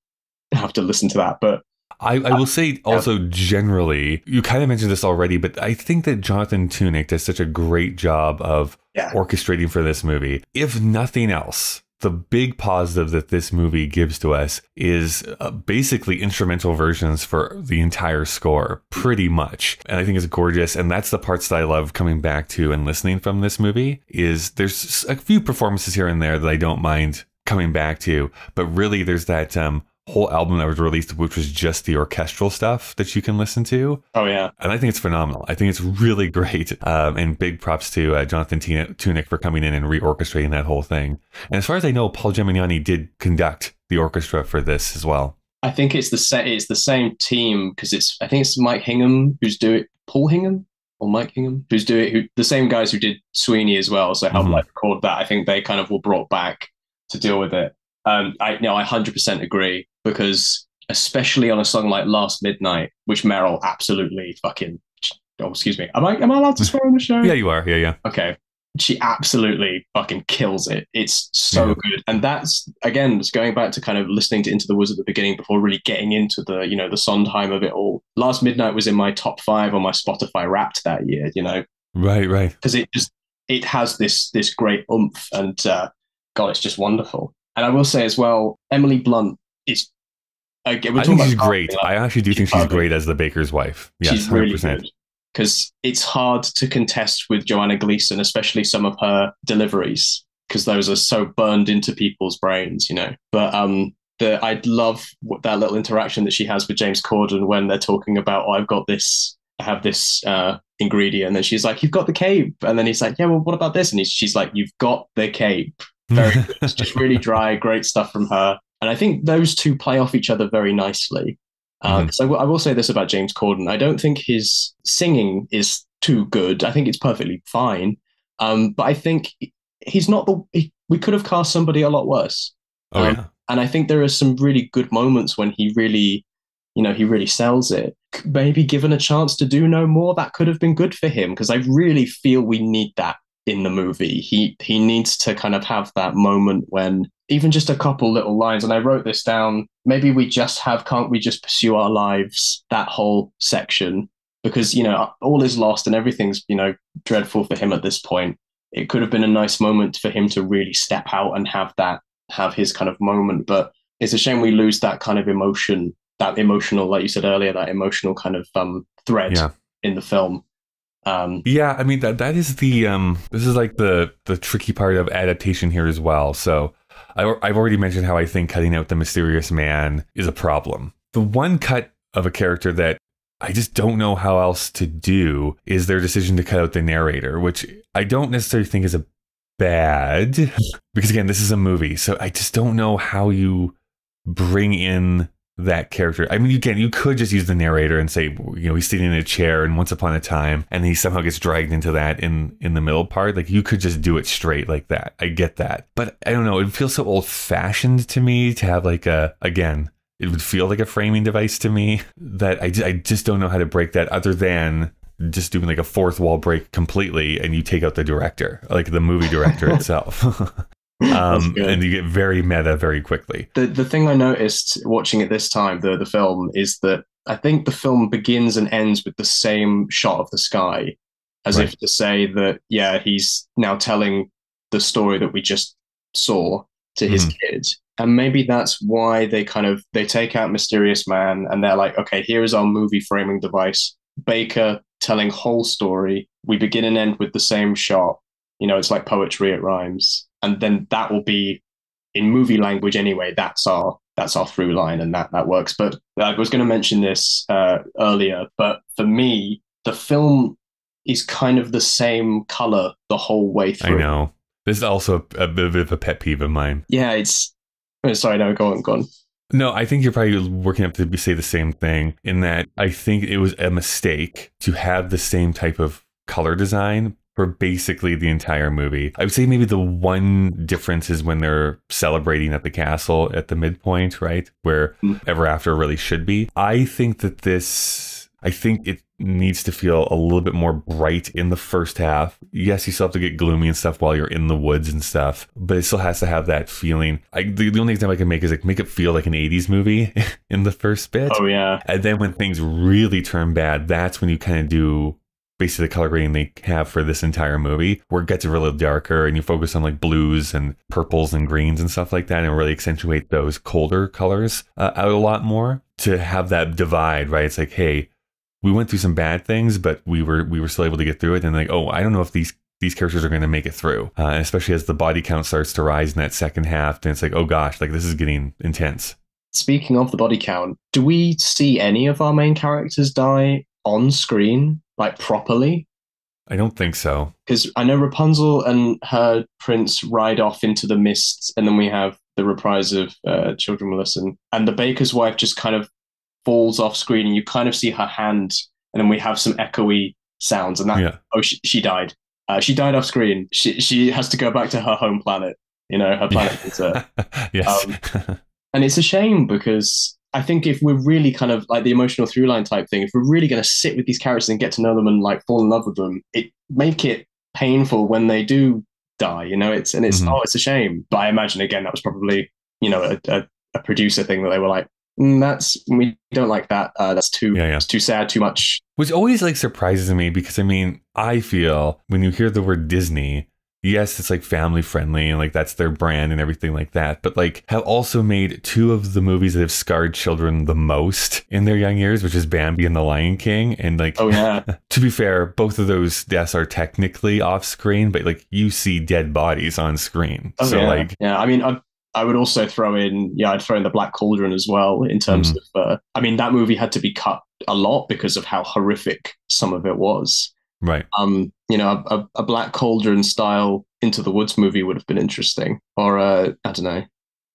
have to listen to that. But I, I will say also yeah. generally, you kind of mentioned this already, but I think that Jonathan Tunick does such a great job of yeah. orchestrating for this movie. If nothing else, the big positive that this movie gives to us is uh, basically instrumental versions for the entire score, pretty much. And I think it's gorgeous. And that's the parts that I love coming back to and listening from this movie is there's a few performances here and there that I don't mind coming back to. But really, there's that... Um, whole album that was released which was just the orchestral stuff that you can listen to. Oh yeah. And I think it's phenomenal. I think it's really great. Um, and big props to uh, Jonathan Tunick for coming in and reorchestrating that whole thing. And as far as I know, Paul Geminiani did conduct the orchestra for this as well. I think it's the same it's the same team because it's I think it's Mike Hingham who's doing it. Paul Hingham or Mike Hingham who's doing who the same guys who did Sweeney as well, so helped mm-hmm. like record that. I think they kind of were brought back to deal with it. Um, I no, I one hundred percent agree because especially on a song like Last Midnight, which Meryl absolutely fucking, oh, excuse me. Am I, am I allowed to swear on the show? Yeah, you are. Yeah, yeah. Okay. She absolutely fucking kills it. It's so yeah. good. And that's, again, it's going back to kind of listening to Into the Woods at the beginning before really getting into the, you know, the Sondheim of it all. Last Midnight was in my top five on my Spotify Wrapped that year, you know? Right, right. Because it just, it has this, this great oomph and uh, God, it's just wonderful. And I will say as well, Emily Blunt is. Uh, we're I think she's great. Like, I actually do think she's perfect. Great as the baker's wife. Yes, she's really one hundred percent. Because it's hard to contest with Joanna Gleason, especially some of her deliveries, because those are so burned into people's brains, you know. But um, the I'd love that little interaction that she has with James Corden when they're talking about, oh, I've got this have this uh, ingredient. And then she's like, you've got the cape. And then he's like, yeah, well, what about this? And he's, she's like, you've got the cape. Very good. It's just really dry, great stuff from her. And I think those two play off each other very nicely. Uh, mm. So I, w- I will say this about James Corden. I don't think his singing is too good. I think it's perfectly fine. Um, but I think he's not the... He, we could have cast somebody a lot worse. Oh, um, yeah. And I think there are some really good moments when he really, you know, he really sells it. Maybe given a chance to do no more, that could have been good for him, because I really feel we need that in the movie. He he needs to kind of have that moment when... Even just a couple little lines, and I wrote this down. Maybe we just have, can't we just pursue our lives? That whole section, because, you know, all is lost and everything's, you know, dreadful for him at this point. It could have been a nice moment for him to really step out and have that, have his kind of moment. But it's a shame we lose that kind of emotion, that emotional, like you said earlier, that emotional kind of um, thread yeah. in the film. Um, yeah, I mean that that is the um, this is like the the tricky part of adaptation here as well. So. I've already mentioned how I think cutting out the mysterious man is a problem. The one cut of a character that I just don't know how else to do is their decision to cut out the narrator, which I don't necessarily think is a bad, because again, this is a movie. So I just don't know how you bring in that character. I mean, again, you could just use the narrator and say, you know, he's sitting in a chair and once upon a time, and he somehow gets dragged into that in, in the middle part. Like, you could just do it straight like that. I get that. But I don't know. It feels so old fashioned to me to have like a, again, it would feel like a framing device to me that I, I just don't know how to break that other than just doing like a fourth wall break completely. And you take out the director, like the movie director itself. Um, and you get very meta very quickly. The the thing I noticed watching it this time, the, the film, is that I think the film begins and ends with the same shot of the sky, as right. if to say that, yeah, he's now telling the story that we just saw to his mm. kids. And maybe that's why they kind of, they take out Mysterious Man and they're like, okay, here is our movie framing device. Baker telling whole story. We begin and end with the same shot. You know, it's like poetry, it rhymes. And then that will be, in movie language anyway, that's our that's our through line, and that, that works. But I was going to mention this uh, earlier, but for me, the film is kind of the same color the whole way through. I know. This is also a, a bit of a pet peeve of mine. Yeah, it's... Sorry, no, go on, go on. No, I think you're probably working up to say the same thing, in that I think it was a mistake to have the same type of color design for basically the entire movie. I would say maybe the one difference is when they're celebrating at the castle at the midpoint, right? Where Ever After really should be. I think that this, I think it needs to feel a little bit more bright in the first half. Yes, you still have to get gloomy and stuff while you're in the woods and stuff, but it still has to have that feeling. I, the, the only example I can make is like make it feel like an eighties movie in the first bit. Oh, yeah. And then when things really turn bad, that's when you kind of do basically the color grading they have for this entire movie, where it gets a little darker and you focus on like blues and purples and greens and stuff like that, and really accentuate those colder colors uh, out a lot more to have that divide, right? It's like, hey, we went through some bad things, but we were we were still able to get through it. And like, oh, I don't know if these these characters are going to make it through. Uh, and especially as the body count starts to rise in that second half, then it's like, oh gosh, like this is getting intense. Speaking of the body count, do we see any of our main characters die on screen? Like properly? I don't think so. Because I know Rapunzel and her prince ride off into the mists, and then we have the reprise of uh, Children Will Listen. And the baker's wife just kind of falls off screen, and you kind of see her hand, and then we have some echoey sounds, and that, yeah. oh, she, she died. Uh, she died off screen. She she has to go back to her home planet, you know, her planet. Peter. Yes. Um, and it's a shame, because I think if we're really kind of like the emotional through line type thing, if we're really going to sit with these characters and get to know them and like fall in love with them, it make it painful when they do die, you know, it's, and it's, mm-hmm. oh, it's a shame. But I imagine, again, that was probably, you know, a, a, a producer thing that they were like, mm, that's, we don't like that. Uh, that's too, yeah, yeah. It's too sad, too much. Which always like surprises me, because I mean, I feel when you hear the word Disney, yes, it's like family friendly and like that's their brand and everything like that, but like have also made two of the movies that have scarred children the most in their young years, which is Bambi and The Lion King. And like, oh, yeah. To be fair, both of those deaths are technically off screen, but like you see dead bodies on screen. Oh, so yeah. like, yeah, I mean, I've, I would also throw in, yeah, I'd throw in The Black Cauldron as well in terms mm-hmm. of, uh, I mean, that movie had to be cut a lot because of how horrific some of it was. Right. Um, you know, a, a Black Cauldron style Into the Woods movie would have been interesting, or uh, I don't know,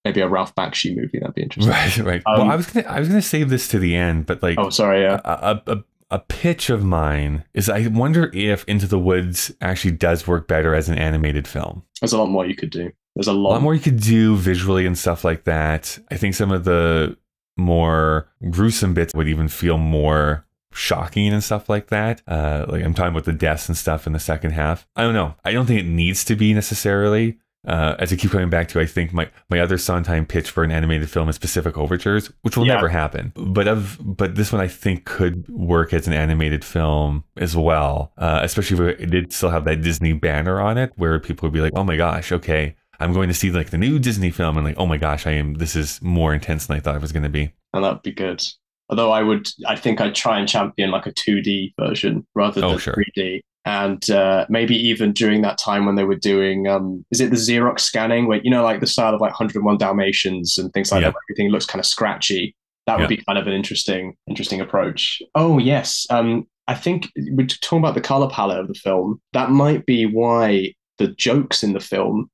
maybe a Ralph Bakshi movie. That'd be interesting. Right. Right. Um, well, I was gonna, I was gonna save this to the end, but like, oh, sorry. Yeah. A, a, a, a pitch of mine is I wonder if Into the Woods actually does work better as an animated film. There's a lot more you could do. There's a lot, a lot more you could do visually and stuff like that. I think some of the more gruesome bits would even feel more shocking and stuff like that. Uh, like I'm talking about the deaths and stuff in the second half. I don't know. I don't think it needs to be necessarily. Uh, as I keep coming back to, I think my, my other Sondheim pitch for an animated film is Pacific Overtures, which will yeah. never happen. But of but this one, I think, could work as an animated film as well, uh, especially if it did still have that Disney banner on it, where people would be like, oh, my gosh, OK, I'm going to see like the new Disney film. And like, oh, my gosh, I am. This is more intense than I thought it was going to be. And that'd be good. Although I would, I think I'd try and champion like a two D version rather than oh, sure. three D. And uh, maybe even during that time when they were doing, um, is it the Xerox scanning? Where, you know, like the style of like one oh one Dalmatians and things like yep. that, where everything looks kind of scratchy. That yep. would be kind of an interesting, interesting approach. Oh, yes. Um, I think we're talking about the color palette of the film. That might be why the jokes in the film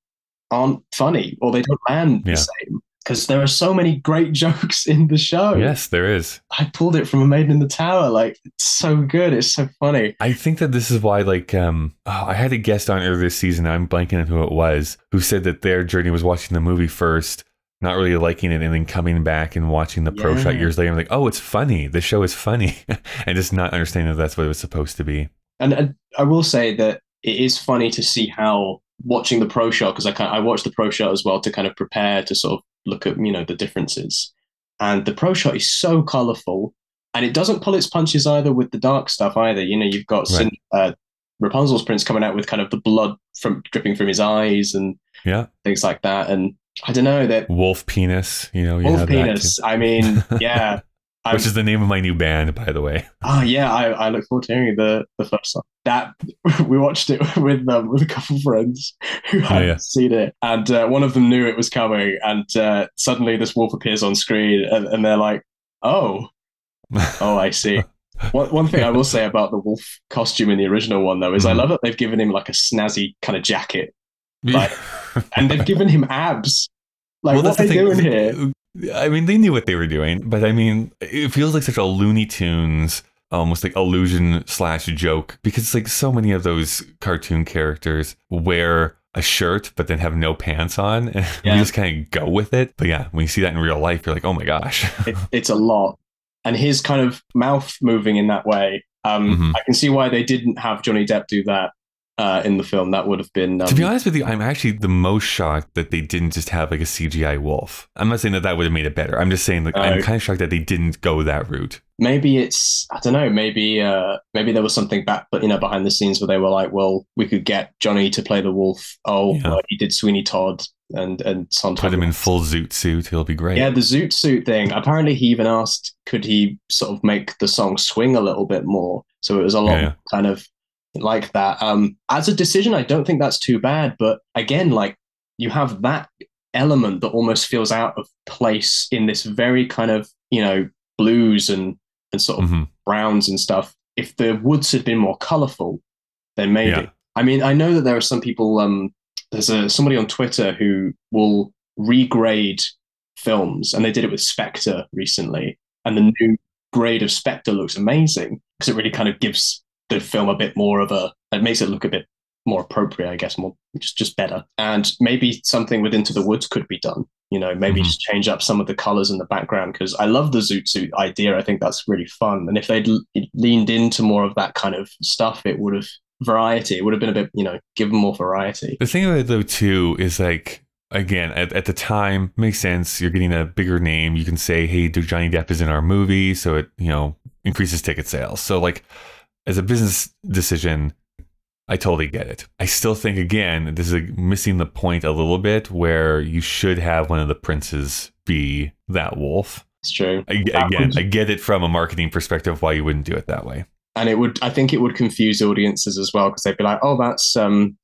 aren't funny, or they don't land yeah. the same. Because there are so many great jokes in the show. Yes, there is. I pulled it from A Maiden in the Tower. Like, it's so good. It's so funny. I think that this is why, like, um, oh, I had a guest on earlier this season. I'm blanking on who it was, who said that their journey was watching the movie first, not really liking it, and then coming back and watching the pro yeah. shot years later. I'm like, oh, it's funny. The show is funny. And just not understanding that that's what it was supposed to be. And, and I will say that it is funny to see how watching the pro shot, because I, I watched the pro shot as well to kind of prepare to sort of look at, you know, the differences, and the pro shot is so colorful, and it doesn't pull its punches either with the dark stuff either. You know, you've got right. uh, Rapunzel's prince coming out with kind of the blood from dripping from his eyes and yeah things like that. And I don't know, that wolf penis, you know, you wolf penis. I mean, yeah, which is the name of my new band, by the way. Oh yeah, I, I look forward to hearing the the first song. That we watched it with um, with a couple of friends who hadn't oh, yeah. seen it, and uh, one of them knew it was coming, and uh, suddenly this wolf appears on screen, and, and they're like, "Oh, oh, I see." One one thing I will say about the wolf costume in the original one though is mm-hmm. I love that they've given him like a snazzy kind of jacket, like, and they've given him abs. Like, well, what are they the doing here? I mean, they knew what they were doing, but I mean, it feels like such a Looney Tunes, almost like allusion slash joke, because it's like so many of those cartoon characters wear a shirt, but then have no pants on, and yeah. you just kind of go with it. But yeah, when you see that in real life, you're like, oh my gosh. it, it's a lot. And his kind of mouth moving in that way. Um, mm-hmm. I can see why they didn't have Johnny Depp do that. Uh, in the film, that would have been... Um, to be honest with you, I'm actually the most shocked that they didn't just have like a C G I wolf. I'm not saying that that would have made it better. I'm just saying that like, uh, I'm kind of shocked that they didn't go that route. Maybe it's, I don't know, maybe uh, maybe there was something back, but you know, behind the scenes where they were like, well, we could get Johnny to play the wolf. Oh, yeah. uh, he did Sweeney Todd and and sometimes... Put him in full zoot suit. He'll be great. Yeah, the zoot suit thing. Apparently he even asked, could he sort of make the song swing a little bit more? So it was a lot yeah, yeah. kind of... like that. Um, as a decision, I don't think that's too bad. But again, like you have that element that almost feels out of place in this very kind of, you know, blues and, and sort of mm-hmm. browns and stuff. If the woods had been more colorful, then maybe. Yeah. I mean, I know that there are some people, um, there's a, somebody on Twitter who will regrade films, and they did it with Spectre recently. And the new grade of Spectre looks amazing because it really kind of gives the film a bit more of a, it makes it look a bit more appropriate, I guess, more just just better. And maybe something with Into the Woods could be done, you know, maybe mm-hmm. just change up some of the colors in the background, because I love the zoot suit idea. I think that's really fun. And if they'd leaned into more of that kind of stuff, it would have variety. It would have been a bit, you know, given more variety. The thing about it though too is like, again, at, at the time, makes sense. You're getting a bigger name. You can say, hey, Johnny Depp is in our movie, so it, you know, increases ticket sales. So like, as a business decision, I totally get it. I still think, again, this is missing the point a little bit, where you should have one of the princes be that wolf. It's true. I, again, I get it from a marketing perspective why you wouldn't do it that way. And it would, I think it would confuse audiences as well, because they'd be like, oh, that's um,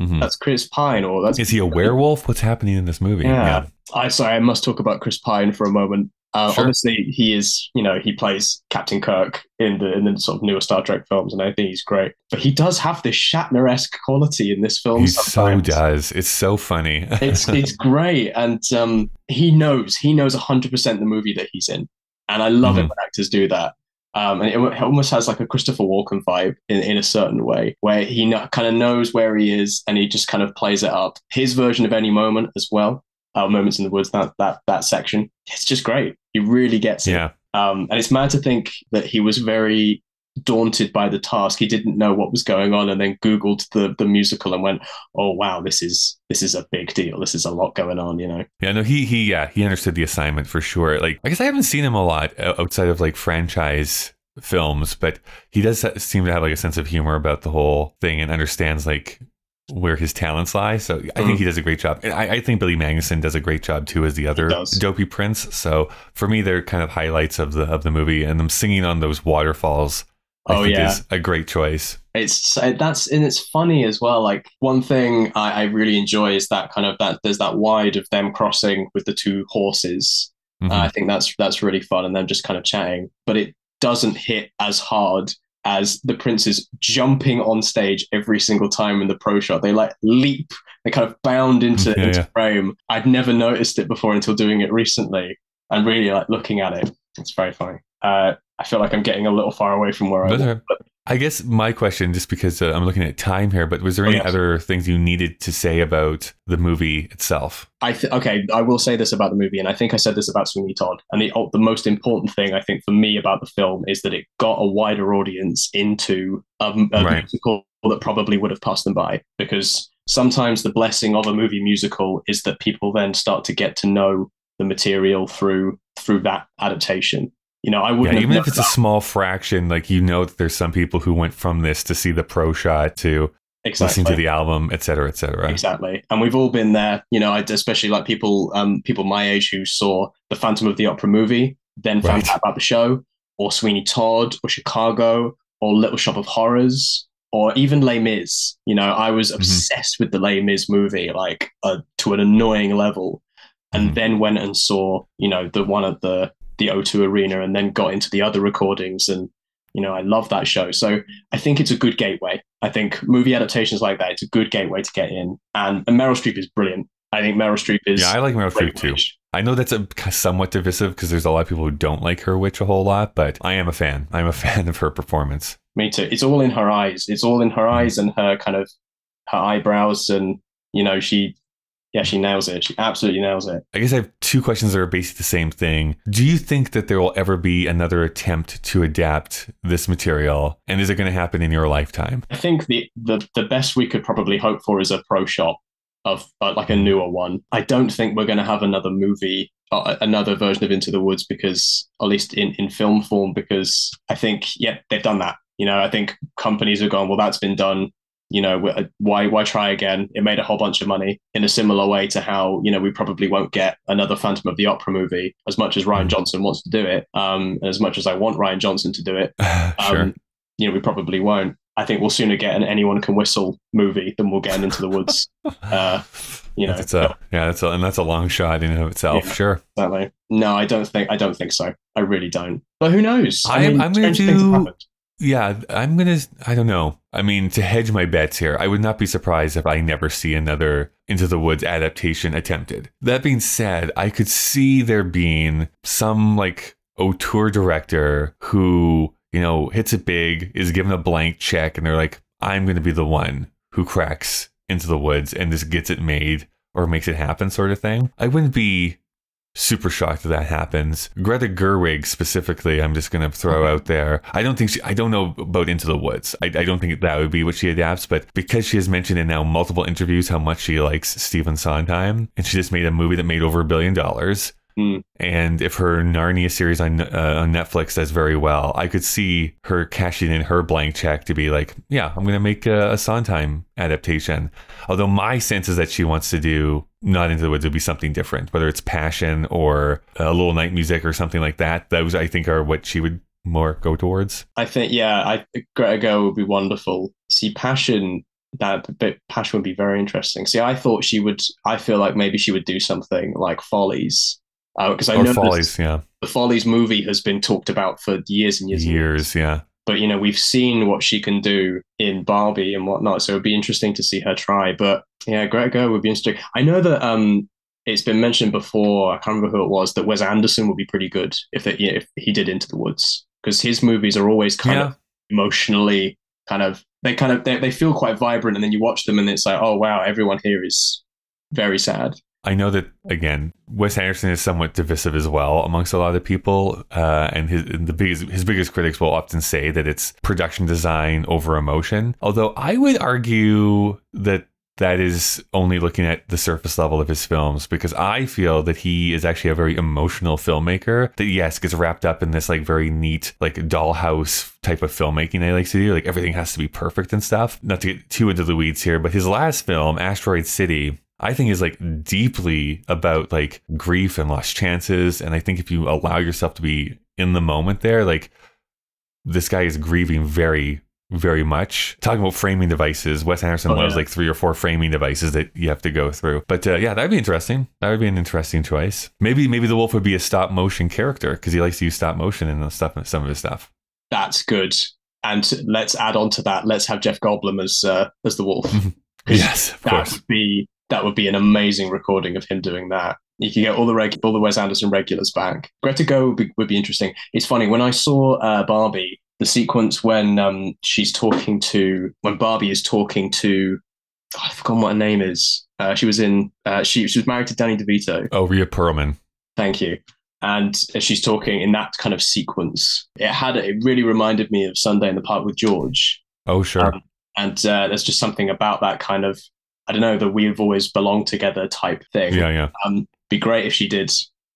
Mm-hmm. That's Chris Pine, or that's... Is he a werewolf? What's happening in this movie? Yeah. yeah. I sorry, I must talk about Chris Pine for a moment. Uh, sure. Obviously, he is, you know, he plays Captain Kirk in the in the sort of newer Star Trek films, and I think he's great. But he does have this Shatner-esque quality in this film. He sometimes. so does. It's so funny. it's it's great, and um, he knows he knows one hundred percent the movie that he's in, and I love mm-hmm. it when actors do that. Um, and it, it almost has like a Christopher Walken vibe in, in a certain way, where he no, kind of knows where he is, and he just kind of plays it up. His version of any moment as well. Uh, Moments in the Woods, that that that section, it's just great. He really gets it. Yeah. Um, and it's mad to think that he was very daunted by the task. He didn't know what was going on, and then Googled the the musical and went, "Oh wow, this is this is a big deal. This is a lot going on." You know. Yeah. No. He he. Yeah. He understood the assignment for sure. Like, I guess I haven't seen him a lot outside of like franchise films, but he does seem to have like a sense of humor about the whole thing and understands like where his talents lie. So I think he does a great job. And I, I think Billy Magnussen does a great job too as the other dopey prince. So for me, they're kind of highlights of the of the movie, and them singing on those waterfalls, I oh, think yeah. is a great choice. It's that's and it's funny as well. Like, one thing I, I really enjoy is that kind of that there's that wide of them crossing with the two horses. Mm-hmm. Uh, I think that's that's really fun, and them just kind of chatting. But it doesn't hit as hard as the prince is jumping on stage every single time in the pro shot. They like leap, they kind of bound into, yeah, into yeah. frame. I'd never noticed it before until doing it recently, and really like looking at it. It's very funny. Uh, I feel like I'm getting a little far away from where but, I was. But... I guess my question, just because uh, I'm looking at time here, but was there any oh, yes. other things you needed to say about the movie itself? I th- Okay, I will say this about the movie, and I think I said this about Sweeney Todd. And the, oh, the most important thing, I think, for me about the film is that it got a wider audience into a, a right. musical that probably would have passed them by. Because sometimes the blessing of a movie musical is that people then start to get to know the material through through that adaptation. You know, I wouldn't yeah, even if it's that. a small fraction, like, you know, that there's some people who went from this to see the pro shot to exactly. listening to the album, et cetera, et cetera. Exactly. And we've all been there, you know, especially like people, um, people my age who saw the Phantom of the Opera movie, then right. found out about the show, or Sweeney Todd, or Chicago, or Little Shop of Horrors, or even Les Mis. You know, I was obsessed mm-hmm. with the Les Mis movie, like uh, to an annoying level, and mm-hmm. then went and saw, you know, the one at the the O two Arena, and then got into the other recordings, and you know, I love that show. So I think it's a good gateway. I think movie adaptations like that, it's a good gateway to get in. And, and Meryl Streep is brilliant. I think Meryl Streep is yeah I like Meryl Streep too. I know that's a somewhat divisive because there's a lot of people who don't like her witch a whole lot, but I am a fan. I'm a fan of her performance. Me too. It's all in her eyes. It's all in her eyes and her kind of her eyebrows, and you know, she Yeah, she nails it. She absolutely nails it. I guess I have two questions that are basically the same thing. Do you think that there will ever be another attempt to adapt this material? And is it going to happen in your lifetime? I think the, the, the best we could probably hope for is a pro shot of uh, like a newer one. I don't think we're going to have another movie, uh, another version of Into the Woods, because at least in, in film form, because I think, yeah, they've done that. You know, I think companies have gone, well, that's been done. You know, why why try again? It made a whole bunch of money, in a similar way to how, you know, we probably won't get another Phantom of the Opera movie, as much as Rian Johnson wants to do it. Um, and as much as I want Rian Johnson to do it, um, sure. you know, we probably won't. I think we'll sooner get an Anyone Can Whistle movie than we'll get an Into the Woods. uh, you know, that's a, yeah, that's a, and that's a long shot in and of itself. Yeah, sure, exactly. No, I don't think I don't think so. I really don't. But who knows? I, I mean, I'm going to do. Yeah, I'm going to, I don't know. I mean, to hedge my bets here, I would not be surprised if I never see another Into the Woods adaptation attempted. That being said, I could see there being some like auteur director who, you know, hits it big, is given a blank check, and they're like, I'm going to be the one who cracks Into the Woods and just gets it made or makes it happen, sort of thing. I wouldn't be super shocked that that happens. Greta Gerwig specifically, I'm just going to throw out there. I don't think she, I don't know about Into the Woods. I, I don't think that would be what she adapts, but because she has mentioned in now multiple interviews how much she likes Stephen Sondheim, and she just made a movie that made over a billion dollars. Mm. And if her Narnia series on, uh, on Netflix does very well, I could see her cashing in her blank check to be like, yeah, I'm going to make a, a Sondheim adaptation. Although my sense is that she wants to do not Into the Woods, it'll be something different, whether it's Passion or A Little Night Music or something like that. Those, I think, are what she would more go towards. I think, yeah, I, Greta Gerwig would be wonderful. See, Passion that but Passion would be very interesting. See, I thought she would, I feel like maybe she would do something like Follies. Because uh, I know Follies, yeah. The Follies movie has been talked about for years and years. Years, and years. Yeah. But, you know, we've seen what she can do in Barbie and whatnot. So it'd be interesting to see her try. But yeah, Greta Gerwig would be interesting. I know that um, it's been mentioned before, I can't remember who it was, that Wes Anderson would be pretty good if, it, you know, if he did Into the Woods. Because his movies are always kind yeah. of emotionally kind of, they kind of, they, they feel quite vibrant. And then you watch them and it's like, oh, wow, everyone here is very sad. I know that, again, Wes Anderson is somewhat divisive as well amongst a lot of people, uh, and his the biggest, his biggest critics will often say that it's production design over emotion. Although I would argue that that is only looking at the surface level of his films, because I feel that he is actually a very emotional filmmaker that, yes, gets wrapped up in this like very neat, like dollhouse type of filmmaking that he likes to do. Like everything has to be perfect and stuff. Not to get too into the weeds here, but his last film, Asteroid City, I think is like deeply about like grief and lost chances. And I think if you allow yourself to be in the moment there, like this guy is grieving very, very much. Talking about framing devices, Wes Anderson oh, loves yeah. like three or four framing devices that you have to go through. But uh, yeah, that'd be interesting. That would be an interesting choice. Maybe, maybe the wolf would be a stop motion character because he likes to use stop motion in stuff, some of his stuff. That's good. And let's add on to that. Let's have Jeff Goldblum as, uh, as the wolf. Yes, of that course. Would be That would be an amazing recording of him doing that. You could get all the reg- all the Wes Anderson regulars back. Greta Gerwig would be, would be interesting. It's funny, when I saw uh, Barbie, the sequence when um, she's talking to, when Barbie is talking to, oh, I've forgotten what her name is. Uh, she was in, uh, she, she was married to Danny DeVito. Oh, Rhea Perlman. Thank you. And she's talking in that kind of sequence. It had, it really reminded me of Sunday in the Park with George. Oh, sure. Um, and uh, there's just something about that kind of, I don't know, the we've always belonged together type thing. Yeah, yeah. Um, be great if she did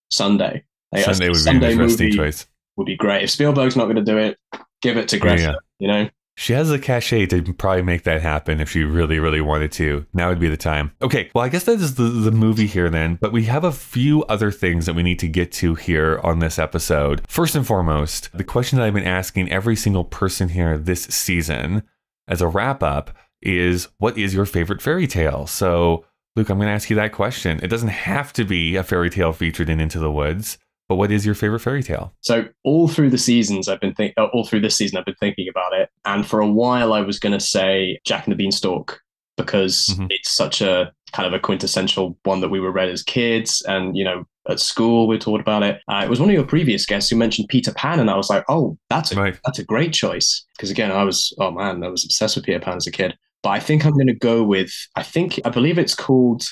Sunday. Like, Sunday would Sunday be an interesting choice. Would be great. If Spielberg's not going to do it, give it to Greta, yeah, yeah. you know? She has the cachet to probably make that happen if she really, really wanted to. Now would be the time. Okay, well, I guess that is the, the movie here then, but we have a few other things that we need to get to here on this episode. First and foremost, the question that I've been asking every single person here this season as a wrap-up is, what is your favorite fairy tale? So, Luke, I'm going to ask you that question. It doesn't have to be a fairy tale featured in Into the Woods, but what is your favorite fairy tale? So, all through the seasons, I've been think- all through this season, I've been thinking about it. And for a while, I was going to say Jack and the Beanstalk, because mm-hmm. it's such a kind of a quintessential one that we were read as kids. And, you know, at school, we talked about it. Uh, it was one of your previous guests who mentioned Peter Pan. And I was like, oh, that's a, right. that's a great choice. Because again, I was, oh man, I was obsessed with Peter Pan as a kid. But I think I'm going to go with, I think, I believe it's called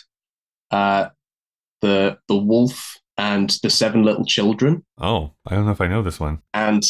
uh, the the Wolf and the Seven Little Children. Oh, I don't know if I know this one. And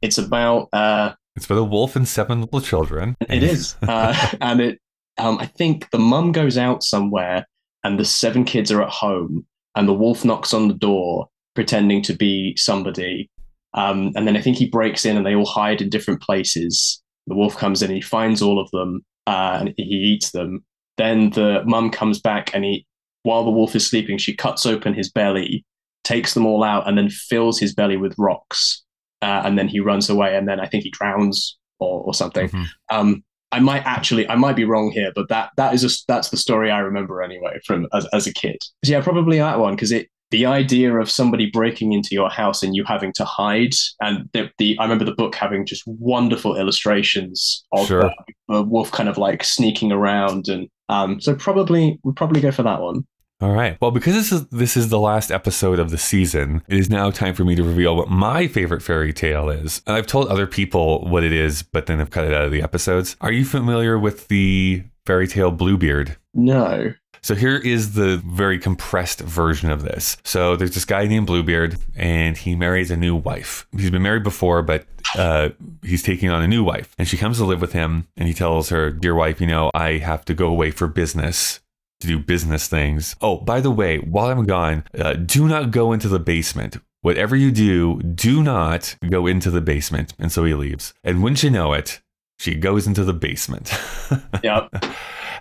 it's about... Uh, it's about a wolf and seven little children. It is. uh, and it, um, I think the mum goes out somewhere and the seven kids are at home and the wolf knocks on the door pretending to be somebody. Um, and then I think he breaks in and they all hide in different places. The wolf comes in and he finds all of them. Uh, and he eats them. Then the mum comes back and he, while the wolf is sleeping, she cuts open his belly, takes them all out, and then fills his belly with rocks. Uh, and then he runs away. And then I think he drowns or, or something. Mm-hmm. Um, I might actually, I might be wrong here, but that that is just, that's the story I remember anyway from as, as a kid. So yeah, probably that one, because it the idea of somebody breaking into your house and you having to hide, and the, the I remember the book having just wonderful illustrations of sure. a, a wolf kind of like sneaking around, and um, so probably we'll probably go for that one. All right. Well, because this is this is the last episode of the season, it is now time for me to reveal what my favorite fairy tale is. And I've told other people what it is, but then I've cut it out of the episodes. Are you familiar with the fairy tale Bluebeard? No. So here is the very compressed version of this. So there's this guy named Bluebeard and he marries a new wife. He's been married before, but uh, he's taking on a new wife, and she comes to live with him, and he tells her, dear wife, you know, I have to go away for business, to do business things. Oh, by the way, while I'm gone, uh, do not go into the basement. Whatever you do, do not go into the basement. And so he leaves. And wouldn't you know it, she goes into the basement. Yep.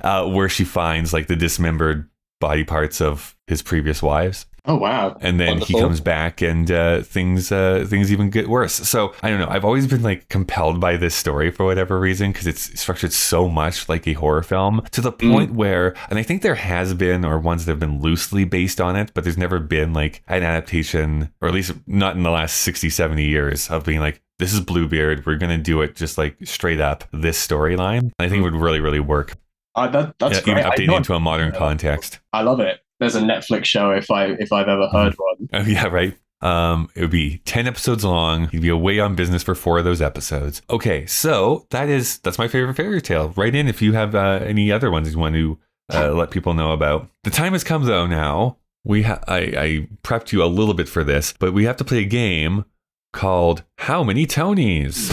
Uh, where she finds like the dismembered body parts of his previous wives. Oh, wow. And then Wonderful. He comes back and uh, things uh, things even get worse. So I don't know. I've always been like compelled by this story for whatever reason, because it's structured so much like a horror film to the point mm. where, and I think there has been or ones that have been loosely based on it, but there's never been like an adaptation, or at least not in the last sixty, seventy years, of being like, this is Bluebeard. We're going to do it just like straight up this storyline. I think it would really, really work. Uh, that, that's yeah, great. Even updated into a modern context. I love it. There's a Netflix show if I if I've ever heard one. Oh yeah, right. Um, it would be ten episodes long. You'd be away on business for four of those episodes. Okay, so that is that's my favorite fairy tale. Write in if you have uh, any other ones you want to uh, let people know about. The time has come though. Now we ha I, I prepped you a little bit for this, but we have to play a game called How Many Tonys.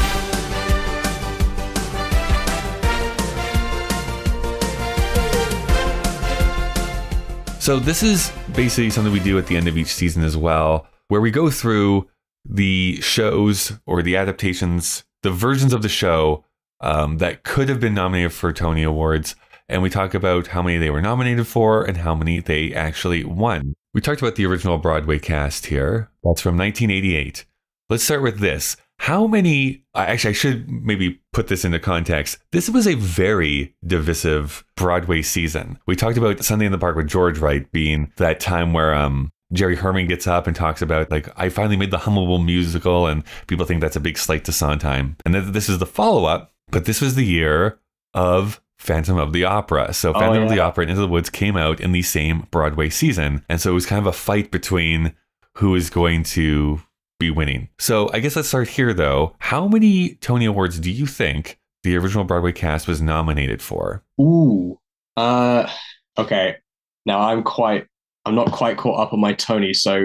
So this is basically something we do at the end of each season as well, where we go through the shows or the adaptations, the versions of the show um, that could have been nominated for Tony Awards. And we talk about how many they were nominated for and how many they actually won. We talked about the original Broadway cast here. That's from nineteen eighty-eight. Let's start with this. How many, actually, I should maybe put this into context. This was a very divisive Broadway season. We talked about Sunday in the Park with George, right, being that time where um, Jerry Herman gets up and talks about, like, I finally made the Hummable musical, and people think that's a big slight to Sondheim. And then this is the follow-up, but this was the year of Phantom of the Opera. So Phantom oh, yeah. of the Opera and Into the Woods came out in the same Broadway season. And so it was kind of a fight between who is going to be winning. So I guess let's start here though. How many Tony Awards do you think the original Broadway cast was nominated for? Ooh. Uh okay. Now I'm quite I'm not quite caught up on my Tony, so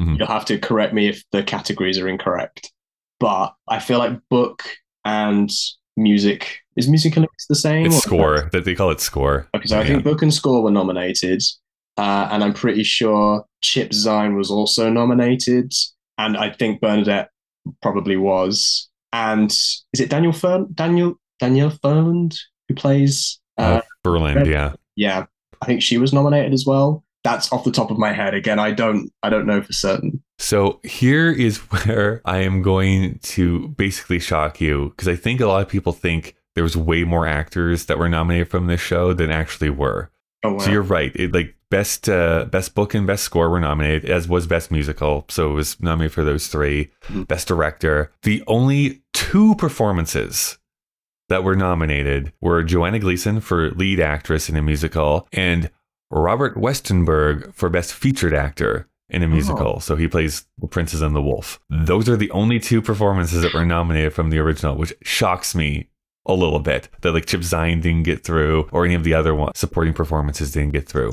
mm-hmm. you'll have to correct me if the categories are incorrect. But I feel like book and music is music and it's the same? It's score. That they call it score. Okay, so yeah. I think book and score were nominated. Uh and I'm pretty sure Chip Zien was also nominated. And I think Bernadette probably was. And is it Daniel Fern Daniel Daniel Ferland who plays uh, uh, Ferland? Yeah, yeah. I think she was nominated as well. That's off the top of my head. Again, I don't I don't know for certain. So here is where I am going to basically shock you, because I think a lot of people think there was way more actors that were nominated from this show than actually were. Oh, wow. So you're right. It like. Best uh, best book and best score were nominated, as was best musical. So it was nominated for those three. Mm. Best director. The only two performances that were nominated were Joanna Gleason for lead actress in a musical and Robert Westenberg for best featured actor in a musical. Oh. So he plays The Princess and the Wolf. Those are the only two performances that were nominated from the original, which shocks me a little bit, that like Chip Zien didn't get through, or any of the other one, supporting performances didn't get through.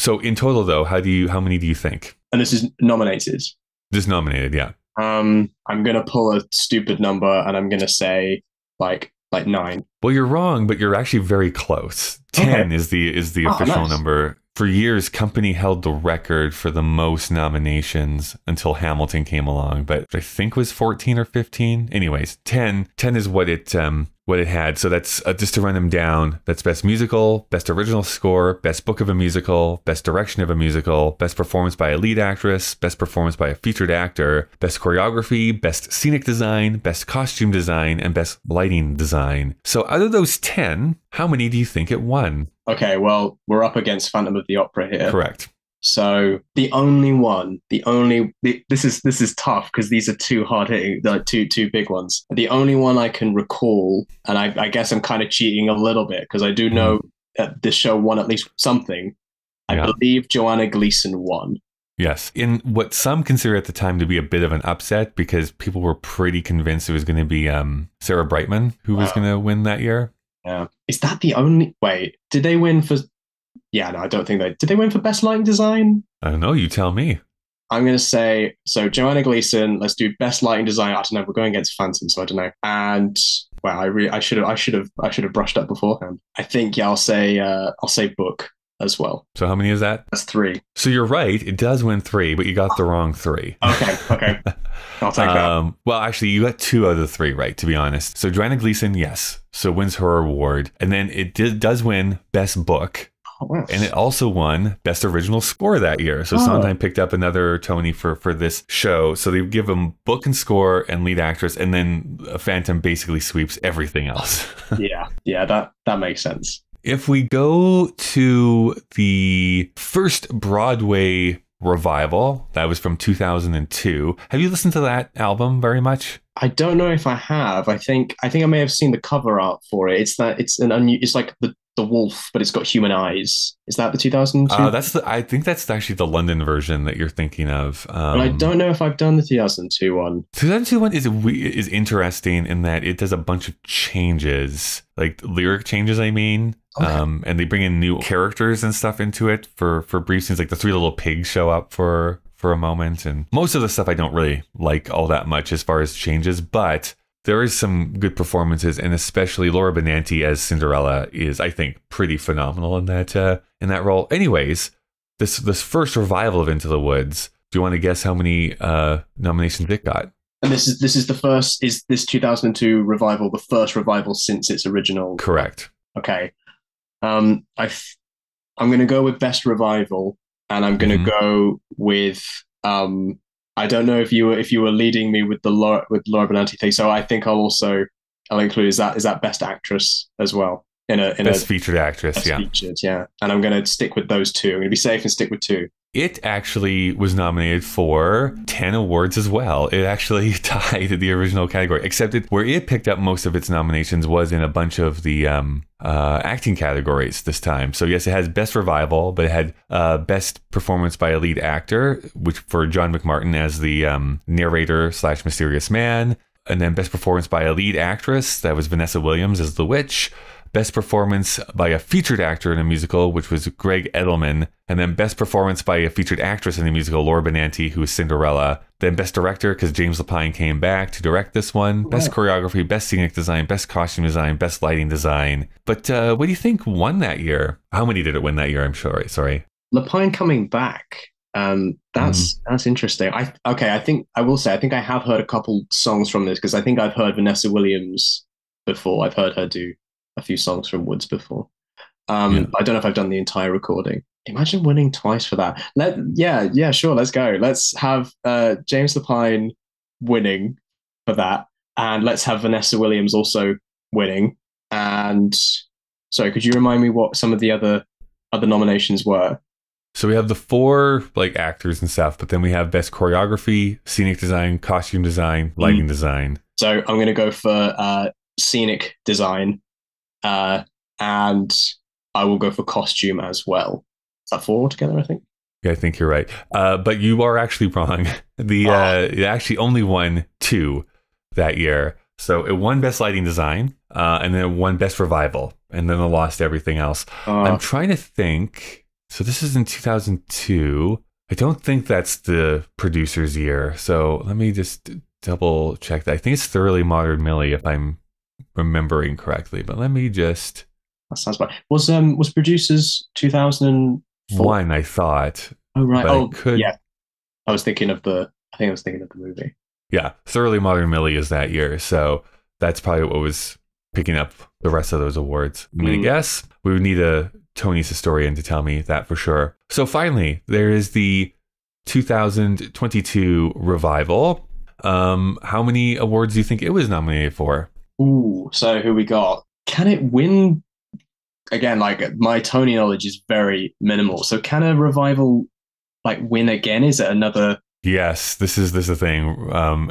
So in total, though, how do you how many do you think? And this is nominated. This is nominated, yeah. Um, I'm gonna pull a stupid number, and I'm gonna say like like nine. Well, you're wrong, but you're actually very close. Ten okay. is the is the oh, official nice. number. For years, Company held the record for the most nominations until Hamilton came along, but I think it was fourteen or fifteen. Anyways, ten, ten is what it um what it had. So that's uh, just to run them down. That's best musical, best original score, best book of a musical, best direction of a musical, best performance by a lead actress, best performance by a featured actor, best choreography, best scenic design, best costume design, and best lighting design. So out of those ten, how many do you think it won? Okay, well, we're up against Phantom of the Opera here. Correct. So the only one, the only the, this is this is tough because these are two hard hitting, like two two big ones. The only one I can recall, and I, I guess I'm kind of cheating a little bit because I do know that this show won at least something. I yeah. believe Joanna Gleason won. Yes, in what some consider at the time to be a bit of an upset, because people were pretty convinced it was going to be um, Sarah Brightman who wow. was going to win that year. Yeah. Is that the only wait, did they win for yeah, no, I don't think they did they win for best lighting design? I don't know, you tell me. I'm gonna say so Joanna Gleason, let's do best lighting design. I don't know, we're going against Phantom, so I don't know. And well, I really I should have I should have I should have brushed up beforehand. I think yeah, I'll say uh I'll say book as well. So how many is that? That's three. So you're right, it does win three, but you got the wrong three. Okay, okay. I'll take um, that. Well, actually, you got two out of the three right, to be honest. So Joanna Gleason, yes. So wins her award. And then it did, does win Best Book. Oh, wow. And it also won Best Original Score that year. So oh. Sondheim picked up another Tony for, for this show. So they give him book and score and lead actress, and then Phantom basically sweeps everything else. yeah, yeah, that, that makes sense. If we go to the first Broadway revival, that was from two thousand two. Have you listened to that album very much? I don't know if I have. I think I think I may have seen the cover art for it. It's that it's an un, it's like the the wolf, but it's got human eyes. Is that the two thousand two? Uh, that's the, I think that's actually the London version that you're thinking of. Um, but I don't know if I've done the two thousand two one. two thousand two one is is interesting in that it does a bunch of changes, like lyric changes. I mean. Okay. Um, and they bring in new characters and stuff into it for, for brief scenes. Like the three little pigs show up for, for a moment. And most of the stuff I don't really like all that much as far as changes, but there is some good performances. And especially Laura Benanti as Cinderella is, I think, pretty phenomenal in that, uh, in that role. Anyways, this, this first revival of Into the Woods, do you want to guess how many uh, nominations it got? And this is, this is the first, is this two thousand two revival, the first revival since its original? Correct. Okay. Um, I f- I'm going to go with Best Revival, and I'm going to mm-hmm. go with um. I don't know if you were if you were leading me with the Laura, with Laura Benanti thing, so I think I'll also I'll include is that is that Best Actress as well in a in Best a, Featured Actress, best yeah, featured, yeah. And I'm going to stick with those two. I'm going to be safe and stick with two. It actually was nominated for ten awards as well. It actually tied the original category, except it, where it picked up most of its nominations was in a bunch of the um, uh, acting categories this time. So yes, it has Best Revival, but it had uh, Best Performance by a Lead Actor, which for John McMartin as the um, narrator slash mysterious man, and then Best Performance by a Lead Actress, that was Vanessa Williams as the witch. Best Performance by a Featured Actor in a Musical, which was Greg Edelman. And then Best Performance by a Featured Actress in a Musical, Laura Benanti, who was Cinderella. Then Best Director, because James Lapine came back to direct this one. Wow. Best Choreography, Best Scenic Design, Best Costume Design, Best Lighting Design. But uh, what do you think won that year? How many did it win that year? I'm sure. Sorry. Lapine coming back. Um, that's mm. that's interesting. I Okay, I think I will say, I think I have heard a couple songs from this, because I think I've heard Vanessa Williams before. I've heard her do a few songs from Woods before. Um, yeah. I don't know if I've done the entire recording. Imagine winning twice for that. Let yeah, yeah, sure, let's go. Let's have uh, James Lapine winning for that, and let's have Vanessa Williams also winning. And sorry, could you remind me what some of the other other nominations were? So we have the four like actors and stuff, but then we have Best Choreography, Scenic Design, Costume Design, Lighting mm. Design. So I'm going to go for uh, Scenic Design. Uh, and I will go for costume as well. Is that four altogether, I think? Yeah, I think you're right. Uh, but you are actually wrong. The, ah. uh, it actually only won two that year. So it won Best Lighting Design, uh, and then it won Best Revival, and then it lost everything else. Ah. I'm trying to think. So this is in two thousand two. I don't think that's the producer's year. So let me just double check that. I think it's Thoroughly Modern Millie, if I'm remembering correctly, but let me just. That sounds bad. Was um was producers two thousand one? I thought. Oh right. Oh could... yeah. I was thinking of the. I think I was thinking of the movie. Yeah, Thoroughly Modern Millie is that year, so that's probably what was picking up the rest of those awards. I'm mm. gonna guess we would need a Tony's historian to tell me that for sure. So finally, there is the two thousand twenty-two revival. Um, how many awards do you think it was nominated for? Ooh, so who we got? Can it win? Again, like my Tony knowledge is very minimal. So can a revival like win again? Is it another? Yes, this is this is the thing. Um,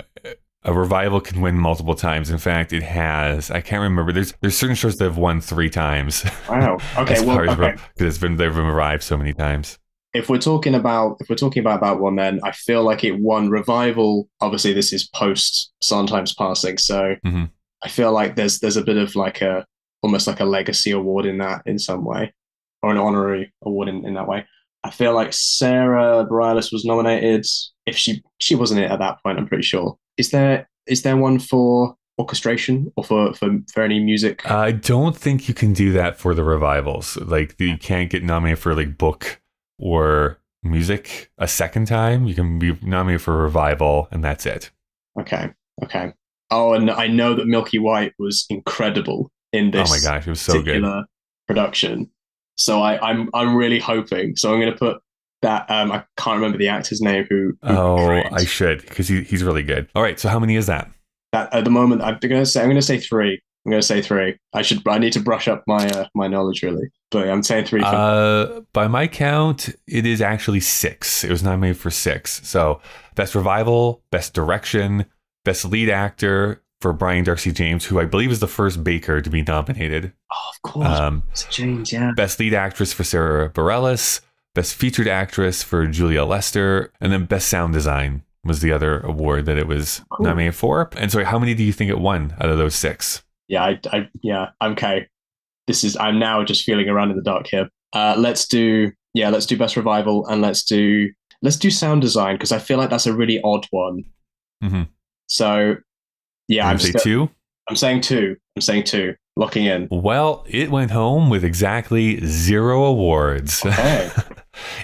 a revival can win multiple times. In fact, it has. I can't remember. There's there's certain shows that have won three times. Wow. Okay. as well, because okay. it's been they've been revived so many times. If we're talking about if we're talking about that one, then I feel like it won revival. Obviously, this is post Sondheim's passing, so. Mm-hmm. I feel like there's there's a bit of like a almost like a legacy award in that in some way, or an honorary award in, in that way. I feel like Sarah Bareilles was nominated. If she she wasn't it at that point, I'm pretty sure. Is there is there one for orchestration or for for, for any music? I don't think you can do that for the revivals. Like you can't get nominated for like book or music a second time. You can be nominated for revival and that's it. Okay. Okay. Oh, and I know that Milky White was incredible in this. Oh my gosh, it was so good. Production. So I, I'm I'm really hoping. So I'm going to put that. Um, I can't remember the actor's name who. who oh, creates. I should, because he he's really good. All right. So how many is that? That at the moment, I'm going to say I'm going to say three. I'm going to say three. I should. I need to brush up my uh, my knowledge really. But I'm saying three. Uh, by my count, it is actually six. It was nominated for six. So best revival, best direction, best lead actor for Brian Darcy James, who I believe is the first Baker to be nominated. Oh, of course. Um, James, yeah. Best lead actress for Sarah Bareilles, best featured actress for Julia Lester, and then best sound design was the other award that it was cool. nominated for. And sorry, how many do you think it won out of those six? Yeah, I, I yeah, I'm okay. This is, I'm now just feeling around in the dark here. Uh, let's do, yeah, let's do best revival and let's do, let's do sound design because I feel like that's a really odd one. Mm-hmm. So yeah, I'm, say still, two? I'm saying two. I'm saying two, locking in. Well, it went home with exactly zero awards. Okay.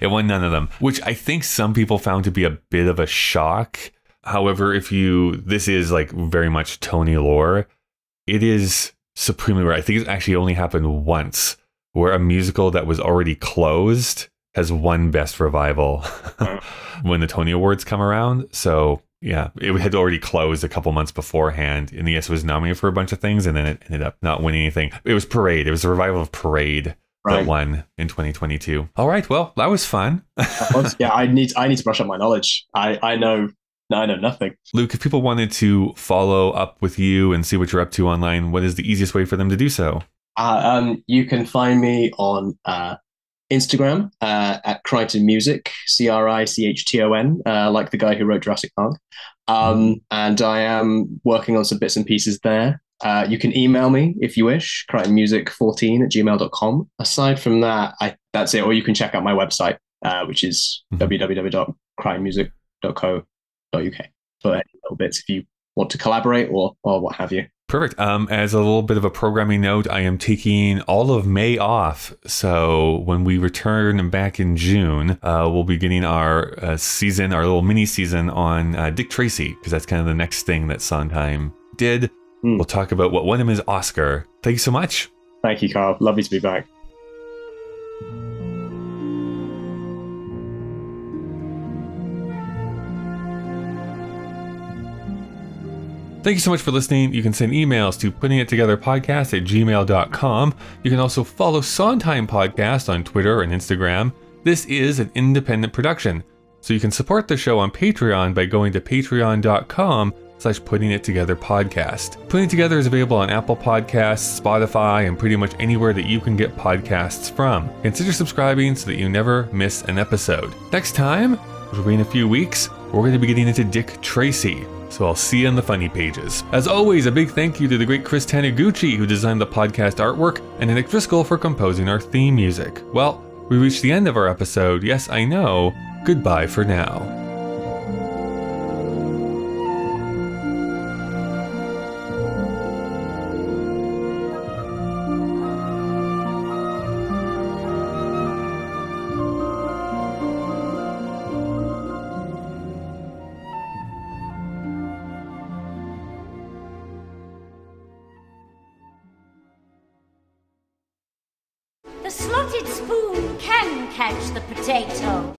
It won none of them, which I think some people found to be a bit of a shock. However, if you, this is like very much Tony lore. It is supremely rare. I think it actually only happened once where a musical that was already closed has won best revival when the Tony Awards come around. So yeah, it had already closed a couple months beforehand and yes, it was nominated for a bunch of things and then it ended up not winning anything. It was Parade. It was a revival of Parade right. that won in twenty twenty-two. All right. Well, that was fun. Yeah, I need, I need to brush up my knowledge. I, I know. I know nothing. Luke, if people wanted to follow up with you and see what you're up to online, what is the easiest way for them to do so? Uh, um, you can find me on uh, Instagram uh, at Crichton Music, C R I C H T O N, uh, like the guy who wrote Jurassic Park. Um, and I am working on some bits and pieces there. Uh, you can email me if you wish, crichton music fourteen at gmail dot com. Aside from that, I, that's it. Or you can check out my website, uh, which is mm-hmm. w w w dot crichton music dot co. U K for any little bits if you want to collaborate or or what have you. Perfect. Um, as a little bit of a programming note, I am taking all of May off. So when we return back in June, uh, we'll be getting our uh, season, our little mini season on uh, Dick Tracy, because that's kind of the next thing that Sondheim did. Mm. We'll talk about what won him his Oscar. Thank you so much. Thank you, Kyle. Lovely to be back. Thank you so much for listening. You can send emails to putting it together podcast at gmail dot com. You can also follow Sondheim Podcast on Twitter and Instagram. This is an independent production, so you can support the show on Patreon by going to patreon dot com slash putting it together podcast. Putting It Together is available on Apple Podcasts, Spotify, and pretty much anywhere that you can get podcasts from. Consider subscribing so that you never miss an episode. Next time, which will be in a few weeks, we're going to be getting into Dick Tracy. So I'll see you on the funny pages. As always, a big thank you to the great Chris Taniguchi, who designed the podcast artwork, and Nick Driscoll for composing our theme music. Well, we reached the end of our episode. Yes, I know. Goodbye for now. The slotted spoon can catch the potato.